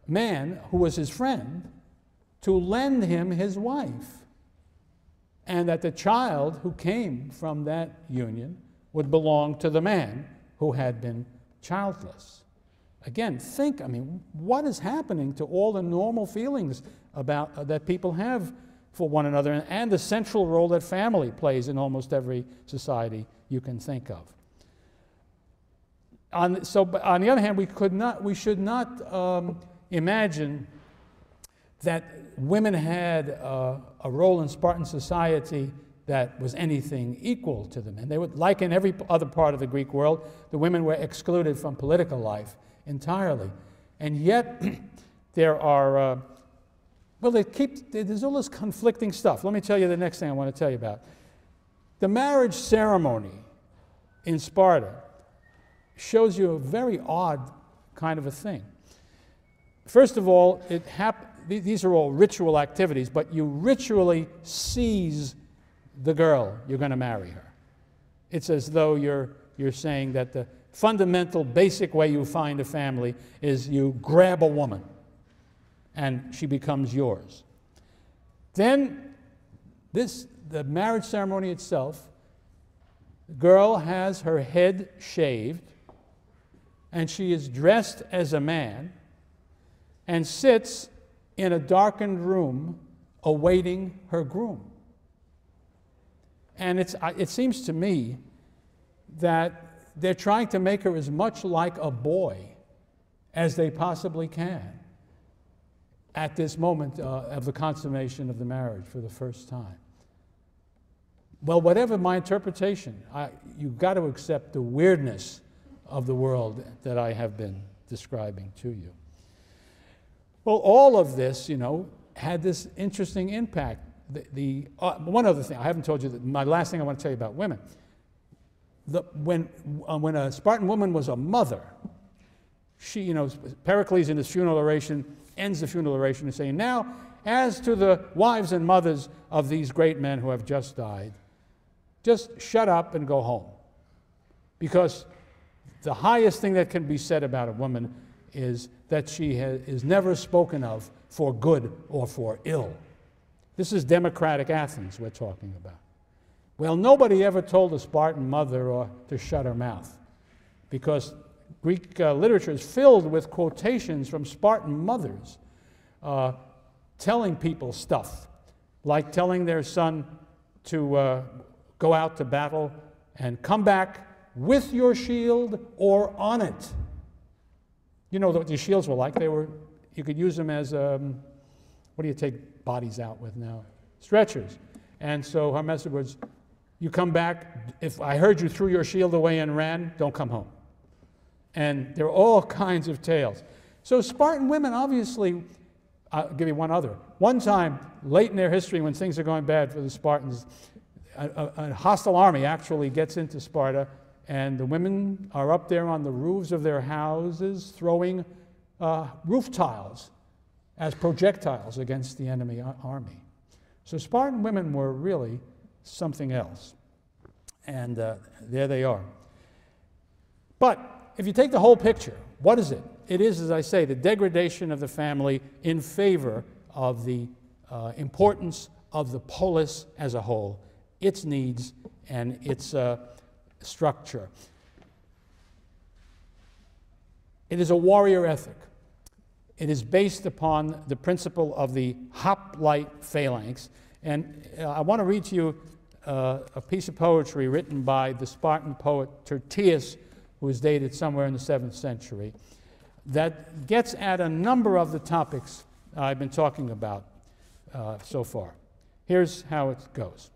man who was his friend to lend him his wife, and that the child who came from that union would belong to the man who had been childless. Again, think, I mean, what is happening to all the normal feelings about that people have for one another, and the central role that family plays in almost every society you can think of. On the other hand, we should not imagine that women had a role in Spartan society that was anything equal to the men. They would, like in every other part of the Greek world, the women were excluded from political life entirely. And yet, there are, well, there's all this conflicting stuff. Let me tell you the next thing I want to tell you about. The marriage ceremony in Sparta shows you a very odd kind of a thing. First of all, these are all ritual activities, but you ritually seize the girl you're going to marry her. It's as though you're saying that the fundamental, basic way you find a family is you grab a woman and she becomes yours. Then the marriage ceremony itself, the girl has her head shaved and she is dressed as a man and sits in a darkened room awaiting her groom. And it seems to me that they're trying to make her as much like a boy as they possibly can at this moment of the consummation of the marriage for the first time. Well, whatever my interpretation, you've got to accept the weirdness of the world that I have been describing to you. Well, all of this, you know, had this interesting impact. One other thing, I haven't told you, my last thing I want to tell you about women. When a Spartan woman was a mother, she, you know, Pericles in his funeral oration ends the funeral oration and saying, "Now, as to the wives and mothers of these great men who have just died, just shut up and go home." Because the highest thing that can be said about a woman is that she is never spoken of for good or for ill. This is democratic Athens we're talking about. Well, nobody ever told a Spartan mother to shut her mouth, because Greek literature is filled with quotations from Spartan mothers telling people stuff, like telling their son to go out to battle and come back with your shield or on it. You know what the shields were like. You could use them as, what do you take bodies out with now? Stretchers. And so her message was, you come back, if I heard you threw your shield away and ran, don't come home. And there are all kinds of tales. So Spartan women obviously, I'll give you one other. One time, late in their history, when things are going bad for the Spartans, a hostile army actually gets into Sparta, and the women are up there on the roofs of their houses throwing roof tiles as projectiles against the enemy army. So Spartan women were really something else. And there they are. But if you take the whole picture, what is it? It is, as I say, the degradation of the family in favor of the importance of the polis as a whole, its needs and its structure. It is a warrior ethic. It is based upon the principle of the hoplite phalanx. And I want to read to you a piece of poetry written by the Spartan poet Tertius, who is dated somewhere in the 7th century, that gets at a number of the topics I've been talking about so far. Here's how it goes.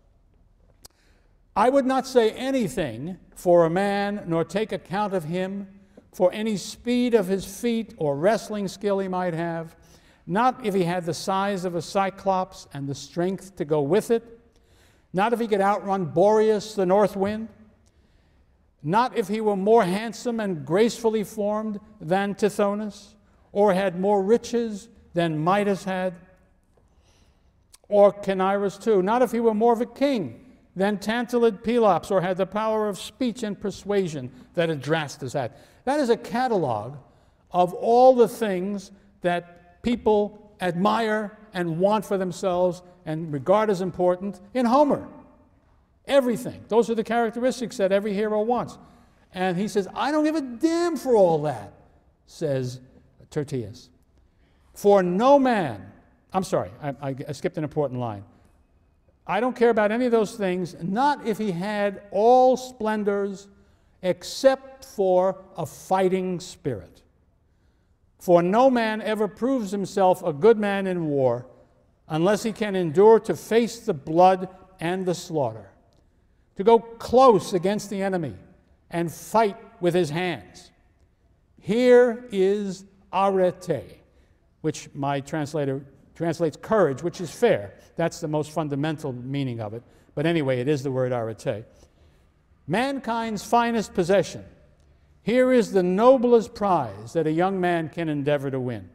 "I would not say anything for a man, nor take account of him, for any speed of his feet or wrestling skill he might have, not if he had the size of a cyclops and the strength to go with it, not if he could outrun Boreas, the north wind, not if he were more handsome and gracefully formed than Tithonus, or had more riches than Midas had, or Cinyras too, not if he were more of a king than Tantalid Pelops, or had the power of speech and persuasion that Adrastus had." That is a catalog of all the things that people admire and want for themselves and regard as important in Homer. Everything. Those are the characteristics that every hero wants. And he says, "I don't give a damn for all that," says Tertius. "For no man," I'm sorry, I skipped an important line. "I don't care about any of those things, not if he had all splendors except for a fighting spirit. For no man ever proves himself a good man in war unless he can endure to face the blood and the slaughter, to go close against the enemy and fight with his hands. Here is arete, which my translator translates courage, which is fair. That's the most fundamental meaning of it. But anyway, it is the word arete. Mankind's finest possession. Here is the noblest prize that a young man can endeavor to win.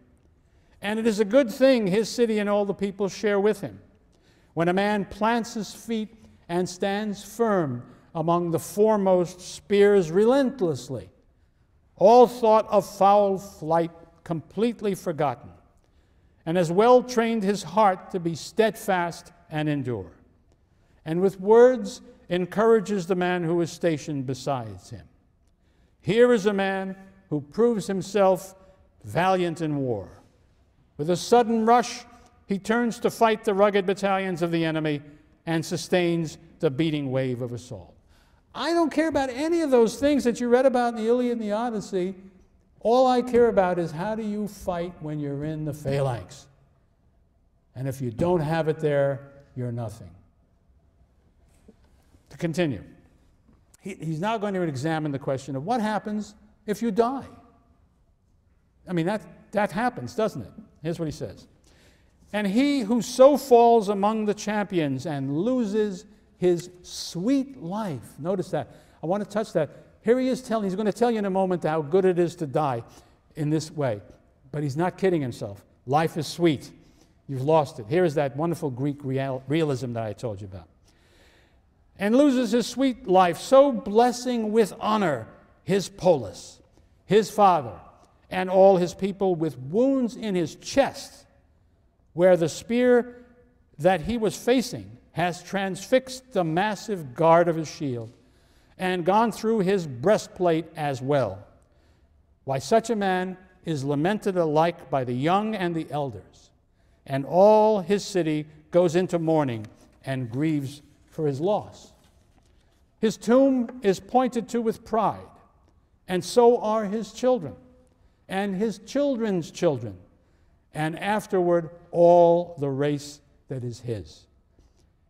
And it is a good thing his city and all the people share with him. When a man plants his feet and stands firm among the foremost spears relentlessly, all thought of foul flight completely forgotten, and has well trained his heart to be steadfast and endure, and with words encourages the man who is stationed beside him. Here is a man who proves himself valiant in war. With a sudden rush, he turns to fight the rugged battalions of the enemy and sustains the beating wave of assault. I don't care about any of those things that you read about in the Iliad and the Odyssey. All I care about is how do you fight when you're in the phalanx. And if you don't have it there, you're nothing. To continue, he's now going to examine the question of what happens if you die. I mean, that happens, doesn't it? Here's what he says. And he who so falls among the champions and loses his sweet life. Notice that. I want to touch that. Here he is telling, he's going to tell you in a moment how good it is to die in this way. But he's not kidding himself. Life is sweet. You've lost it. Here is that wonderful Greek realism that I told you about. And loses his sweet life, so blessing with honor his polis, his father, and all his people with wounds in his chest, where the spear that he was facing has transfixed the massive guard of his shield and gone through his breastplate as well. Why, such a man is lamented alike by the young and the elders, and all his city goes into mourning and grieves for his loss. His tomb is pointed to with pride, and so are his children and his children's children, and afterward all the race that is his.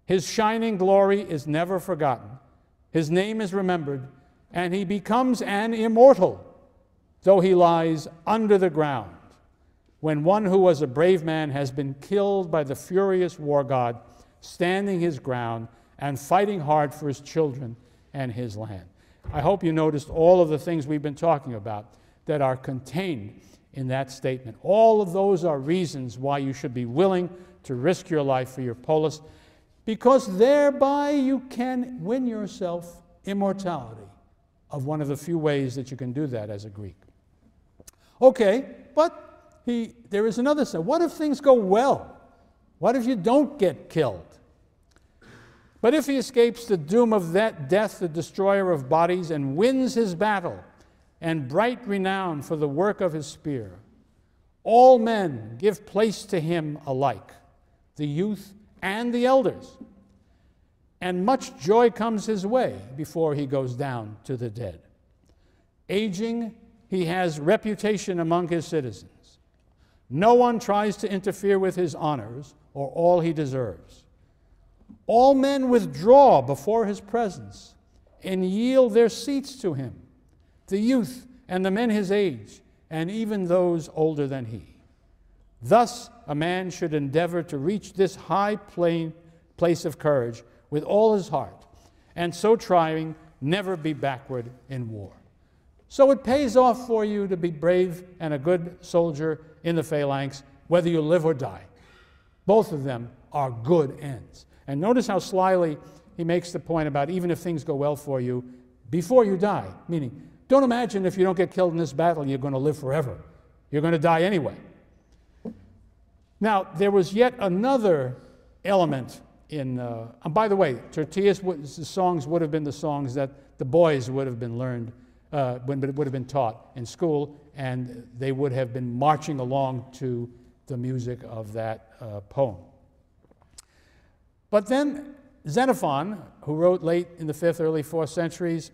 His shining glory is never forgotten. His name is remembered, and he becomes an immortal, though he lies under the ground, when one who was a brave man has been killed by the furious war god, standing his ground and fighting hard for his children and his land. I hope you noticed all of the things we've been talking about that are contained in that statement. All of those are reasons why you should be willing to risk your life for your polis, because thereby you can win yourself immortality, of one of the few ways that you can do that as a Greek. Okay, but there is another side. What if things go well? What if you don't get killed? But if he escapes the doom of that death, the destroyer of bodies, and wins his battle, and bright renown for the work of his spear, all men give place to him alike, the youth and the elders, and much joy comes his way before he goes down to the dead. Aging, he has reputation among his citizens. No one tries to interfere with his honors or all he deserves. All men withdraw before his presence and yield their seats to him, the youth and the men his age, and even those older than he. Thus, a man should endeavor to reach this high place of courage with all his heart, and so trying, never be backward in war. So it pays off for you to be brave and a good soldier in the phalanx, whether you live or die. Both of them are good ends. And notice how slyly he makes the point about even if things go well for you, before you die, meaning, don't imagine if you don't get killed in this battle, you're going to live forever. You're going to die anyway. Now, there was yet another element in, and by the way, Tertius' songs would have been the songs that the boys would have been learned, would have been taught in school, and they would have been marching along to the music of that poem. But then Xenophon, who wrote late in the 5th, early 4th centuries,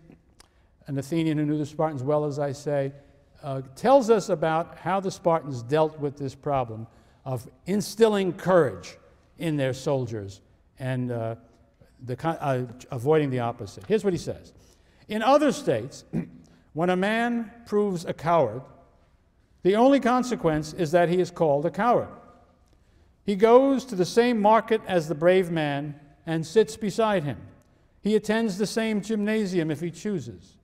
an Athenian who knew the Spartans well, as I say, tells us about how the Spartans dealt with this problem of instilling courage in their soldiers. And avoiding the opposite. Here's what he says. In other states, when a man proves a coward, the only consequence is that he is called a coward. He goes to the same market as the brave man and sits beside him. He attends the same gymnasium if he chooses.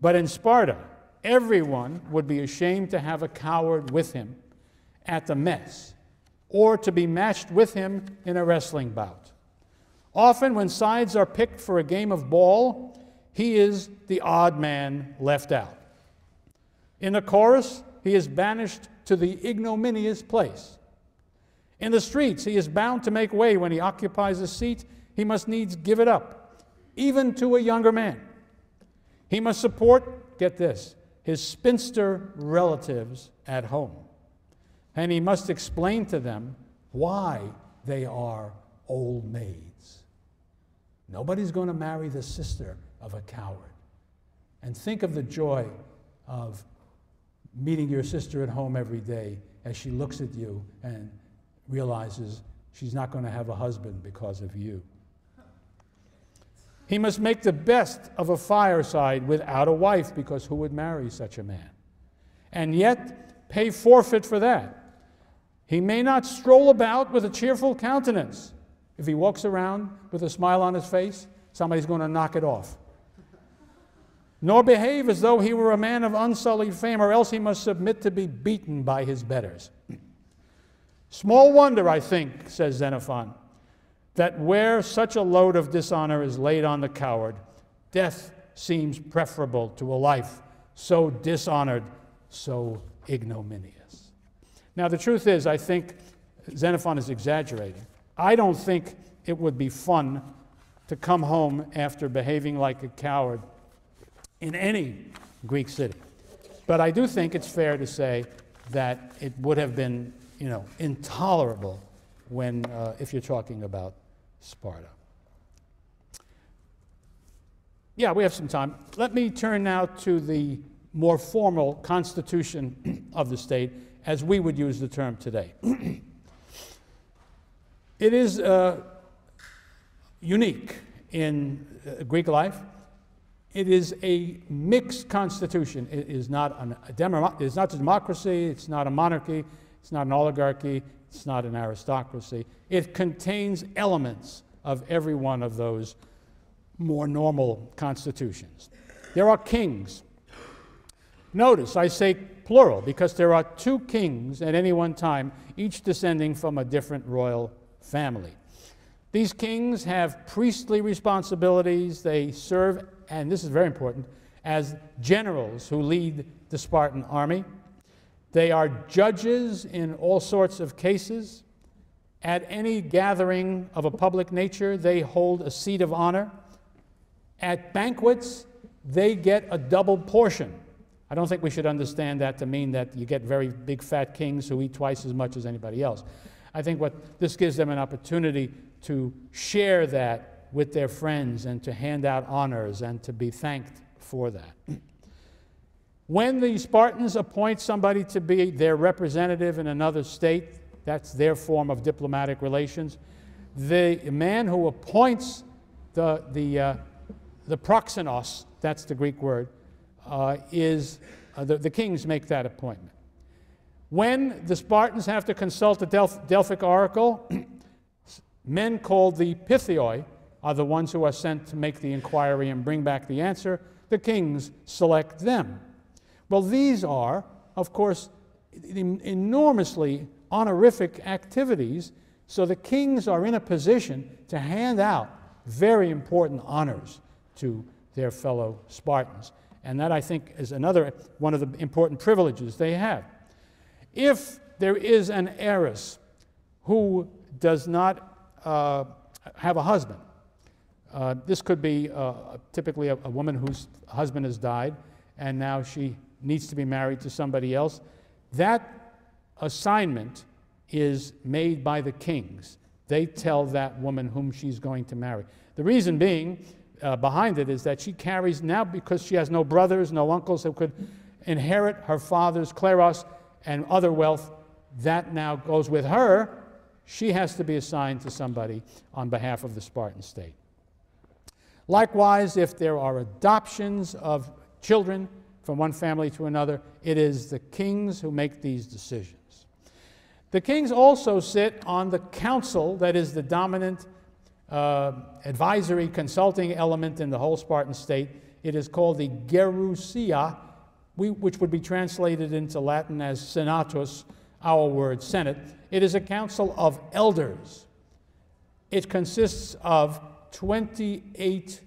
But in Sparta, everyone would be ashamed to have a coward with him at the mess, or to be matched with him in a wrestling bout. Often when sides are picked for a game of ball, he is the odd man left out. In the chorus, he is banished to the ignominious place. In the streets, he is bound to make way when he occupies a seat. He must needs give it up, even to a younger man. He must support, get this, his spinster relatives at home. And he must explain to them why they are old maids. Nobody's going to marry the sister of a coward. And think of the joy of meeting your sister at home every day as she looks at you and realizes she's not going to have a husband because of you. He must make the best of a fireside without a wife, because who would marry such a man? And yet pay forfeit for that. He may not stroll about with a cheerful countenance. If he walks around with a smile on his face, somebody's going to knock it off. Nor behave as though he were a man of unsullied fame, or else he must submit to be beaten by his betters. Small wonder, I think, says Xenophon, that where such a load of dishonor is laid on the coward, death seems preferable to a life so dishonored, so ignominious. Now, the truth is, I think Xenophon is exaggerating. I don't think it would be fun to come home after behaving like a coward in any Greek city. But I do think it's fair to say that it would have been, you know, intolerable when, if you're talking about Sparta. Yeah, we have some time. Let me turn now to the more formal constitution of the state, as we would use the term today. It is unique in Greek life. It is a mixed constitution. It is not a democracy, it's not a monarchy, it's not an oligarchy, it's not an aristocracy. It contains elements of every one of those more normal constitutions. There are kings. Notice I say plural because there are two kings at any one time, each descending from a different royal family. These kings have priestly responsibilities. They serve, and this is very important, as generals who lead the Spartan army. They are judges in all sorts of cases. At any gathering of a public nature, they hold a seat of honor. At banquets, they get a double portion. I don't think we should understand that to mean that you get very big fat kings who eat twice as much as anybody else. I think what this gives them an opportunity to share that with their friends and to hand out honors and to be thanked for that. When the Spartans appoint somebody to be their representative in another state, that's their form of diplomatic relations, the man who appoints the proxenos, that's the Greek word, the kings make that appointment. When the Spartans have to consult the Delphic oracle, men called the pythioi are the ones who are sent to make the inquiry and bring back the answer. The kings select them. Well, these are, of course, enormously honorific activities, so the kings are in a position to hand out very important honors to their fellow Spartans. And that, I think, is another one of the important privileges they have. If there is an heiress who does not have a husband, this could be typically a woman whose husband has died, and now she needs to be married to somebody else. That assignment is made by the kings. They tell that woman whom she's going to marry. The reason being behind it is that she carries, now because she has no brothers, no uncles who could inherit her father's kleros and other wealth, that now goes with her. she has to be assigned to somebody on behalf of the Spartan state. Likewise, if there are adoptions of children from one family to another, it is the kings who make these decisions. The kings also sit on the council, that is the dominant advisory consulting element in the whole Spartan state. It is called the Gerousia, which would be translated into Latin as senatus, our word senate. It is a council of elders. It consists of 28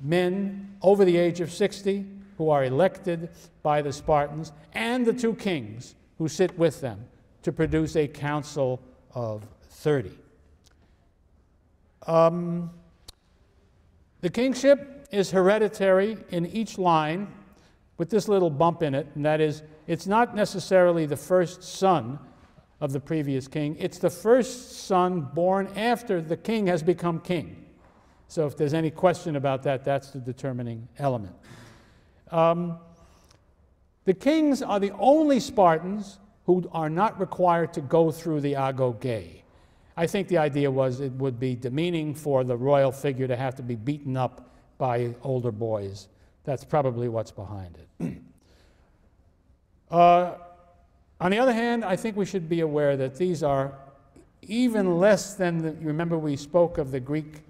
men over the age of 60 who are elected by the Spartans and the two kings who sit with them to produce a council of 30. The kingship is hereditary in each line, with this little bump in it, and that is, it's not necessarily the first son of the previous king, it's the first son born after the king has become king. So if there's any question about that, that's the determining element. The kings are the only Spartans who are not required to go through the agoge. I think the idea was it would be demeaning for the royal figure to have to be beaten up by older boys. That's probably what's behind it. On the other hand, I think we should be aware that these are even less than the, you remember we spoke of the Greek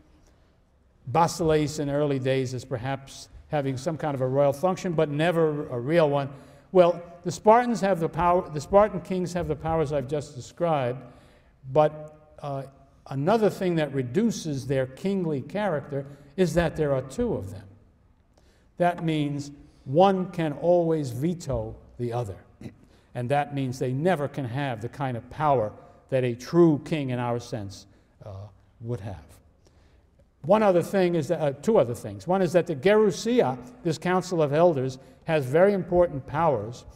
basileis in early days as perhaps having some kind of a royal function, but never a real one. Well, the Spartans have the power, the Spartan kings have the powers I've just described, but another thing that reduces their kingly character is that there are two of them. That means one can always veto the other. And that means they never can have the kind of power that a true king in our sense would have. One other thing is that, two other things. One is that the Gerousia, this council of elders, has very important powers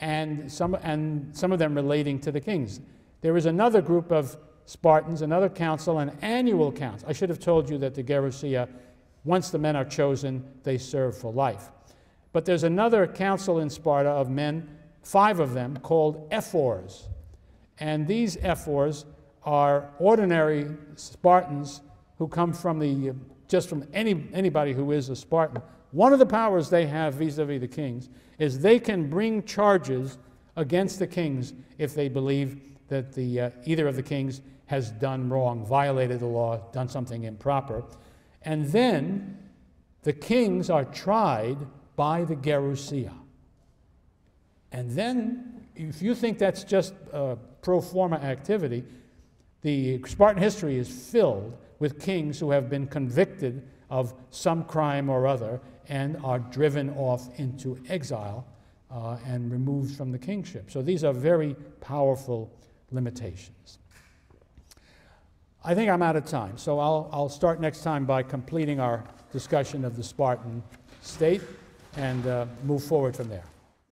and some of them relating to the kings. There is another group of Spartans, another council, an annual council. I should have told you that the Gerousia, once the men are chosen, they serve for life. But there's another council in Sparta of men, 5 of them, called ephors. And these ephors are ordinary Spartans who come from the, just from anybody who is a Spartan. One of the powers they have vis-a-vis the kings is they can bring charges against the kings if they believe that the, either of the kings has done wrong, violated the law, done something improper. And then the kings are tried by the Gerousia. And then, if you think that's just pro forma activity, the Spartan history is filled with kings who have been convicted of some crime or other and are driven off into exile and removed from the kingship. So these are very powerful limitations. I think I'm out of time, so I'll start next time by completing our discussion of the Spartan state and move forward from there.